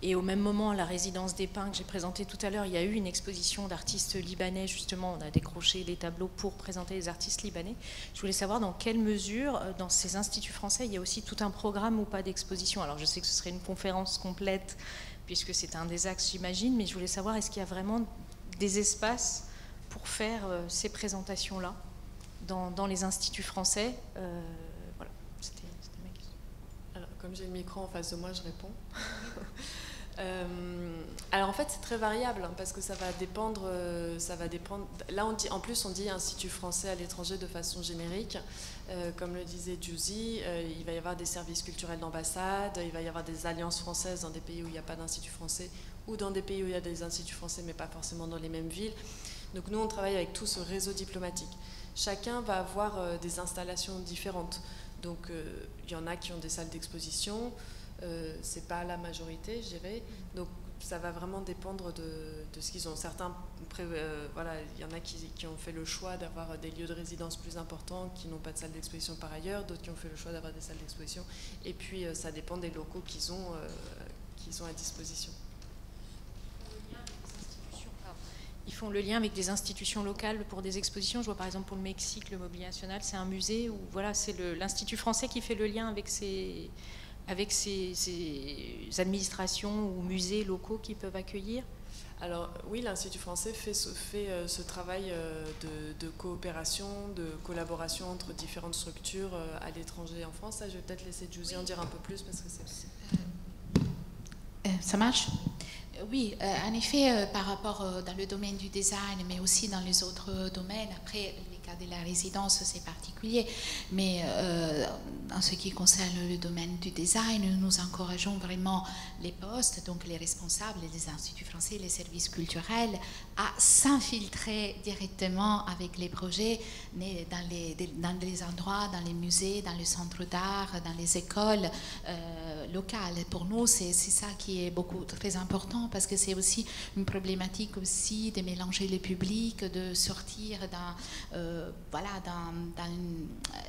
et au même moment, la résidence des Pins que j'ai présentée tout à l'heure, il y a eu une exposition d'artistes libanais, justement, on a décroché des tableaux pour présenter les artistes libanais. Je voulais savoir dans quelle mesure, dans ces instituts français, il y a aussi tout un programme ou pas d'exposition. Alors je sais que ce serait une conférence complète, puisque c'est un des axes, j'imagine, mais je voulais savoir, est-ce qu'il y a vraiment des espaces pour faire euh, ces présentations-là ? dans, dans les instituts français. Euh, voilà, c'était ma question. Alors, comme j'ai le micro en face de moi, je réponds. Euh, alors en fait c'est très variable hein, parce que ça va dépendre, euh, ça va dépendre. Là on dit, en plus on dit Institut français à l'étranger de façon générique, euh, comme le disait Juicy, euh, il va y avoir des services culturels d'ambassade, il va y avoir des alliances françaises dans des pays où il n'y a pas d'institut français ou dans des pays où il y a des instituts français mais pas forcément dans les mêmes villes. Donc nous on travaille avec tout ce réseau diplomatique. Chacun va avoir euh, des installations différentes. Donc euh, il y en a qui ont des salles d'exposition. Euh, c'est pas la majorité, je dirais. Donc ça va vraiment dépendre de, de ce qu'ils ont. Certains, euh, voilà, il y en a qui, qui ont fait le choix d'avoir des lieux de résidence plus importants, qui n'ont pas de salle d'exposition par ailleurs, d'autres qui ont fait le choix d'avoir des salles d'exposition. Et puis euh, ça dépend des locaux qu'ils ont, euh, qu'ils ont à disposition. Ils font le lien avec des institutions locales pour des expositions. Je vois par exemple pour le Mexique, le Mobilier National, c'est un musée où voilà, c'est l'Institut français qui fait le lien avec ses... avec ces, ces administrations ou musées locaux qui peuvent accueillir? Alors oui, l'Institut français fait ce, fait, euh, ce travail euh, de, de coopération, de collaboration entre différentes structures euh, à l'étranger et en France. Ça, je vais peut-être laisser Juicy en dire un peu plus parce que c'est... Ça marche? Oui, euh, en effet, euh, par rapport euh, dans le domaine du design, mais aussi dans les autres euh, domaines, après, le cas de la résidence, c'est particulier, mais euh, en ce qui concerne le domaine du design, nous encourageons vraiment les postes, donc les responsables des instituts français, les services culturels, à s'infiltrer directement avec les projets mais dans, les, dans les endroits, dans les musées, dans les centres d'art, dans les écoles euh, locales. Pour nous, c'est ça qui est beaucoup, très important, parce que c'est aussi une problématique aussi de mélanger les publics, de sortir d'un euh, voilà dans, dans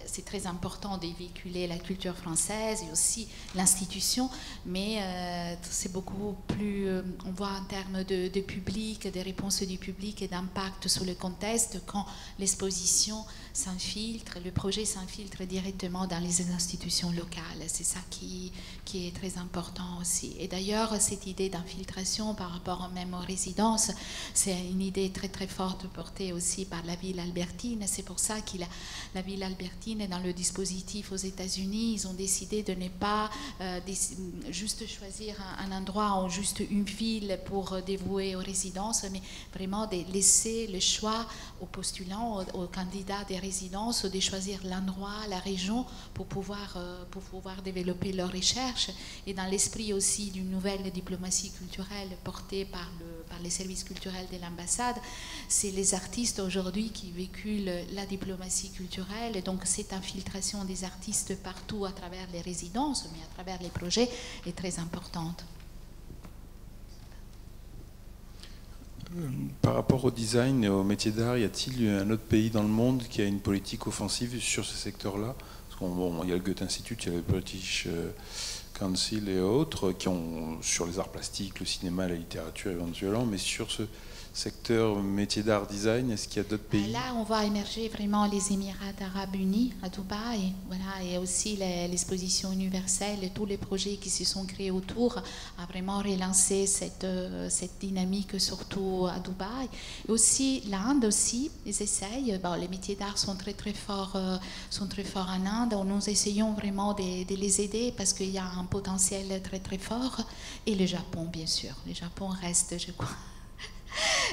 c'est très important de véhiculer la culture française et aussi l'institution, mais euh, c'est beaucoup plus euh, on voit en termes de, de public, des réponses du public et d'impact sur le contexte quand l'exposition s'infiltre, le projet s'infiltre directement dans les institutions locales. C'est ça qui, qui est très important aussi. Et d'ailleurs, cette idée d'infiltration par rapport même aux résidences, c'est une idée très très forte portée aussi par la ville albertine. C'est pour ça que la, la ville albertine est dans le dispositif aux États-Unis. Ils ont décidé de ne pas euh, des, juste choisir un, un endroit ou juste une ville pour dévouer aux résidences, mais vraiment de laisser le choix aux postulants, aux, aux candidats des résidences, de choisir l'endroit, la région pour pouvoir, euh, pour pouvoir développer leurs recherches, et dans l'esprit aussi d'une nouvelle diplomatie culturelle portée par, le, par les services culturels de l'ambassade. C'est les artistes aujourd'hui qui véhiculent la diplomatie culturelle, et donc cette infiltration des artistes partout à travers les résidences, mais à travers les projets, est très importante. Par rapport au design et au métier d'art, y a-t-il un autre pays dans le monde qui a une politique offensive sur ce secteur-là? Parce qu'il bon, y a le Goethe-Institut, il y a le British Council et autres, qui ont, sur les arts plastiques, le cinéma, la littérature éventuellement, mais sur ce secteur métier d'art design, est-ce qu'il y a d'autres pays? Là, on voit émerger vraiment les Émirats arabes unis à Dubaï, voilà, et aussi l'exposition universelle et tous les projets qui se sont créés autour a vraiment relancé cette, cette dynamique, surtout à Dubaï. Et aussi l'Inde aussi, ils essayent. Bon, les métiers d'art sont très très forts, euh, sont très forts en Inde. Nous essayons vraiment de, de les aider parce qu'il y a un potentiel très très fort. Et le Japon, bien sûr. Le Japon reste, je crois.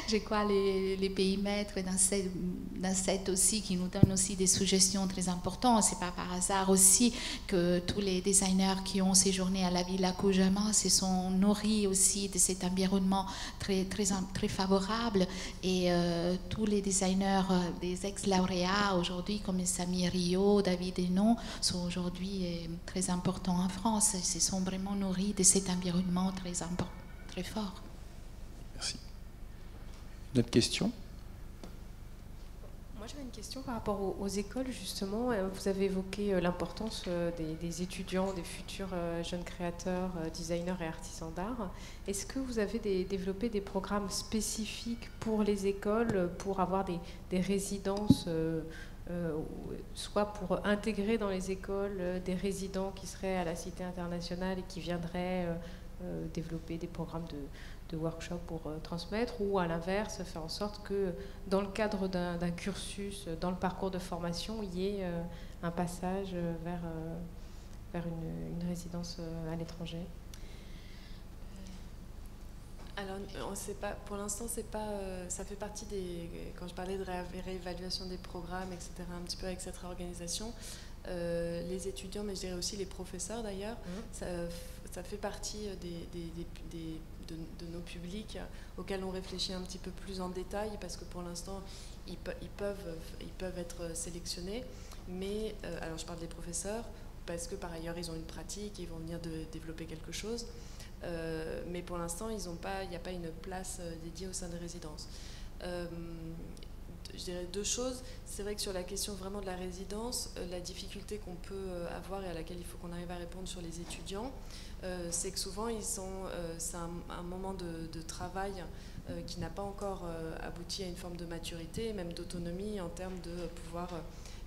Je crois les, les pays maîtres dans cette, dans cette aussi qui nous donnent aussi des suggestions très importantes. C'est pas par hasard aussi que tous les designers qui ont séjourné à la Villa Kujama se sont nourris aussi de cet environnement très, très, très favorable, et euh, tous les designers des ex-lauréats aujourd'hui comme Samy Rio, David Hénon sont aujourd'hui euh, très importants en France. Ils se sont vraiment nourris de cet environnement très, très fort. Merci. Notre question. Moi j'avais une question par rapport aux, aux écoles justement. Vous avez évoqué l'importance des, des étudiants, des futurs jeunes créateurs, designers et artisans d'art. Est-ce que vous avez des, développé des programmes spécifiques pour les écoles pour avoir des, des résidences, euh, euh, soit pour intégrer dans les écoles des résidents qui seraient à la Cité internationale et qui viendraient euh, euh, développer des programmes de, de workshop pour euh, transmettre, ou à l'inverse, faire en sorte que dans le cadre d'un cursus, dans le parcours de formation, il y ait euh, un passage vers, euh, vers une, une résidence à l'étranger? Alors, on sait pas, pour l'instant, c'est pas, euh, ça fait partie des... Quand je parlais de ré réévaluation des programmes, et cetera, un petit peu avec cette réorganisation, euh, les étudiants, mais je dirais aussi les professeurs d'ailleurs, mmh. ça, ça fait partie des, des, des, des, de, de nos publics auxquels on réfléchit un petit peu plus en détail, parce que pour l'instant, ils, pe ils, peuvent, ils peuvent être sélectionnés. Mais, euh, alors je parle des professeurs, parce que par ailleurs, ils ont une pratique, ils vont venir de, développer quelque chose. Euh, mais pour l'instant, il n'y a pas une place euh, dédiée au sein des résidences. Euh, je dirais deux choses. C'est vrai que sur la question vraiment de la résidence, euh, la difficulté qu'on peut euh, avoir et à laquelle il faut qu'on arrive à répondre sur les étudiants, euh, c'est que souvent, ils sont, euh, c'est un, un moment de, de travail euh, qui n'a pas encore euh, abouti à une forme de maturité, même d'autonomie en termes de euh, pouvoir... Euh,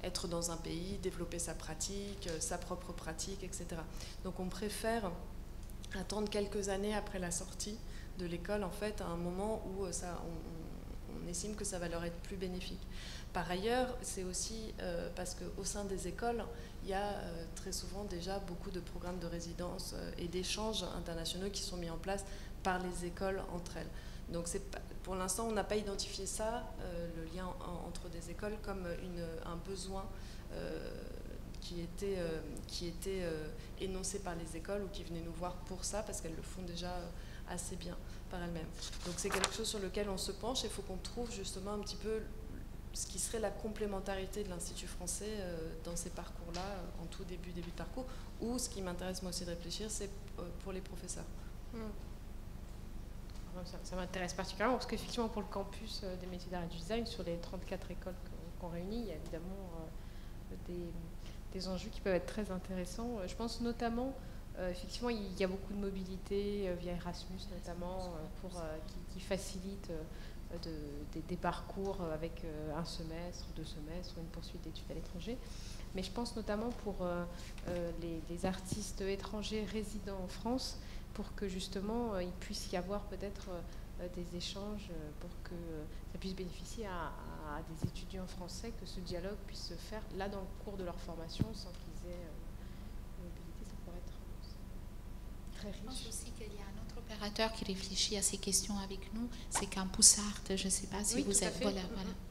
être dans un pays, développer sa pratique, euh, sa propre pratique, et cetera. Donc on préfère attendre quelques années après la sortie de l'école, en fait, à un moment où euh, ça, on, on estime que ça va leur être plus bénéfique. Par ailleurs, c'est aussi euh, parce qu'au sein des écoles, il y a euh, très souvent déjà beaucoup de programmes de résidence euh, et d'échanges internationaux qui sont mis en place par les écoles entre elles. Donc pas, pour l'instant, on n'a pas identifié ça, euh, le lien en, entre des écoles, comme une, un besoin euh, qui était, euh, qui était euh, énoncé par les écoles ou qui venaient nous voir pour ça, parce qu'elles le font déjà assez bien par elles-mêmes. Donc c'est quelque chose sur lequel on se penche et il faut qu'on trouve justement un petit peu ce qui serait la complémentarité de l'Institut français euh, dans ces parcours-là, en tout début, début de parcours, ou ce qui m'intéresse moi aussi de réfléchir, c'est pour les professeurs. Mmh. Ça, ça m'intéresse particulièrement parce qu'effectivement pour le campus euh, des métiers d'art et du design, sur les trente-quatre écoles qu'on qu réunit, il y a évidemment euh, des, des enjeux qui peuvent être très intéressants. Je pense notamment, euh, effectivement, il y a beaucoup de mobilité euh, via Erasmus notamment, euh, pour, euh, qui, qui facilite euh, de, des, des parcours avec euh, un semestre, deux semestres, une poursuite d'études à l'étranger. Mais je pense notamment pour euh, euh, les, les artistes étrangers résidant en France, pour que justement euh, il puisse y avoir peut-être euh, des échanges, euh, pour que euh, ça puisse bénéficier à, à des étudiants français, que ce dialogue puisse se faire là dans le cours de leur formation sans qu'ils aient euh, une mobilité. Ça pourrait être euh, très riche. Je pense aussi qu'il y a un autre opérateur qui réfléchit à ces questions avec nous, c'est Campus Art, je ne sais pas si oui, vous êtes... Voilà, mm-hmm. voilà.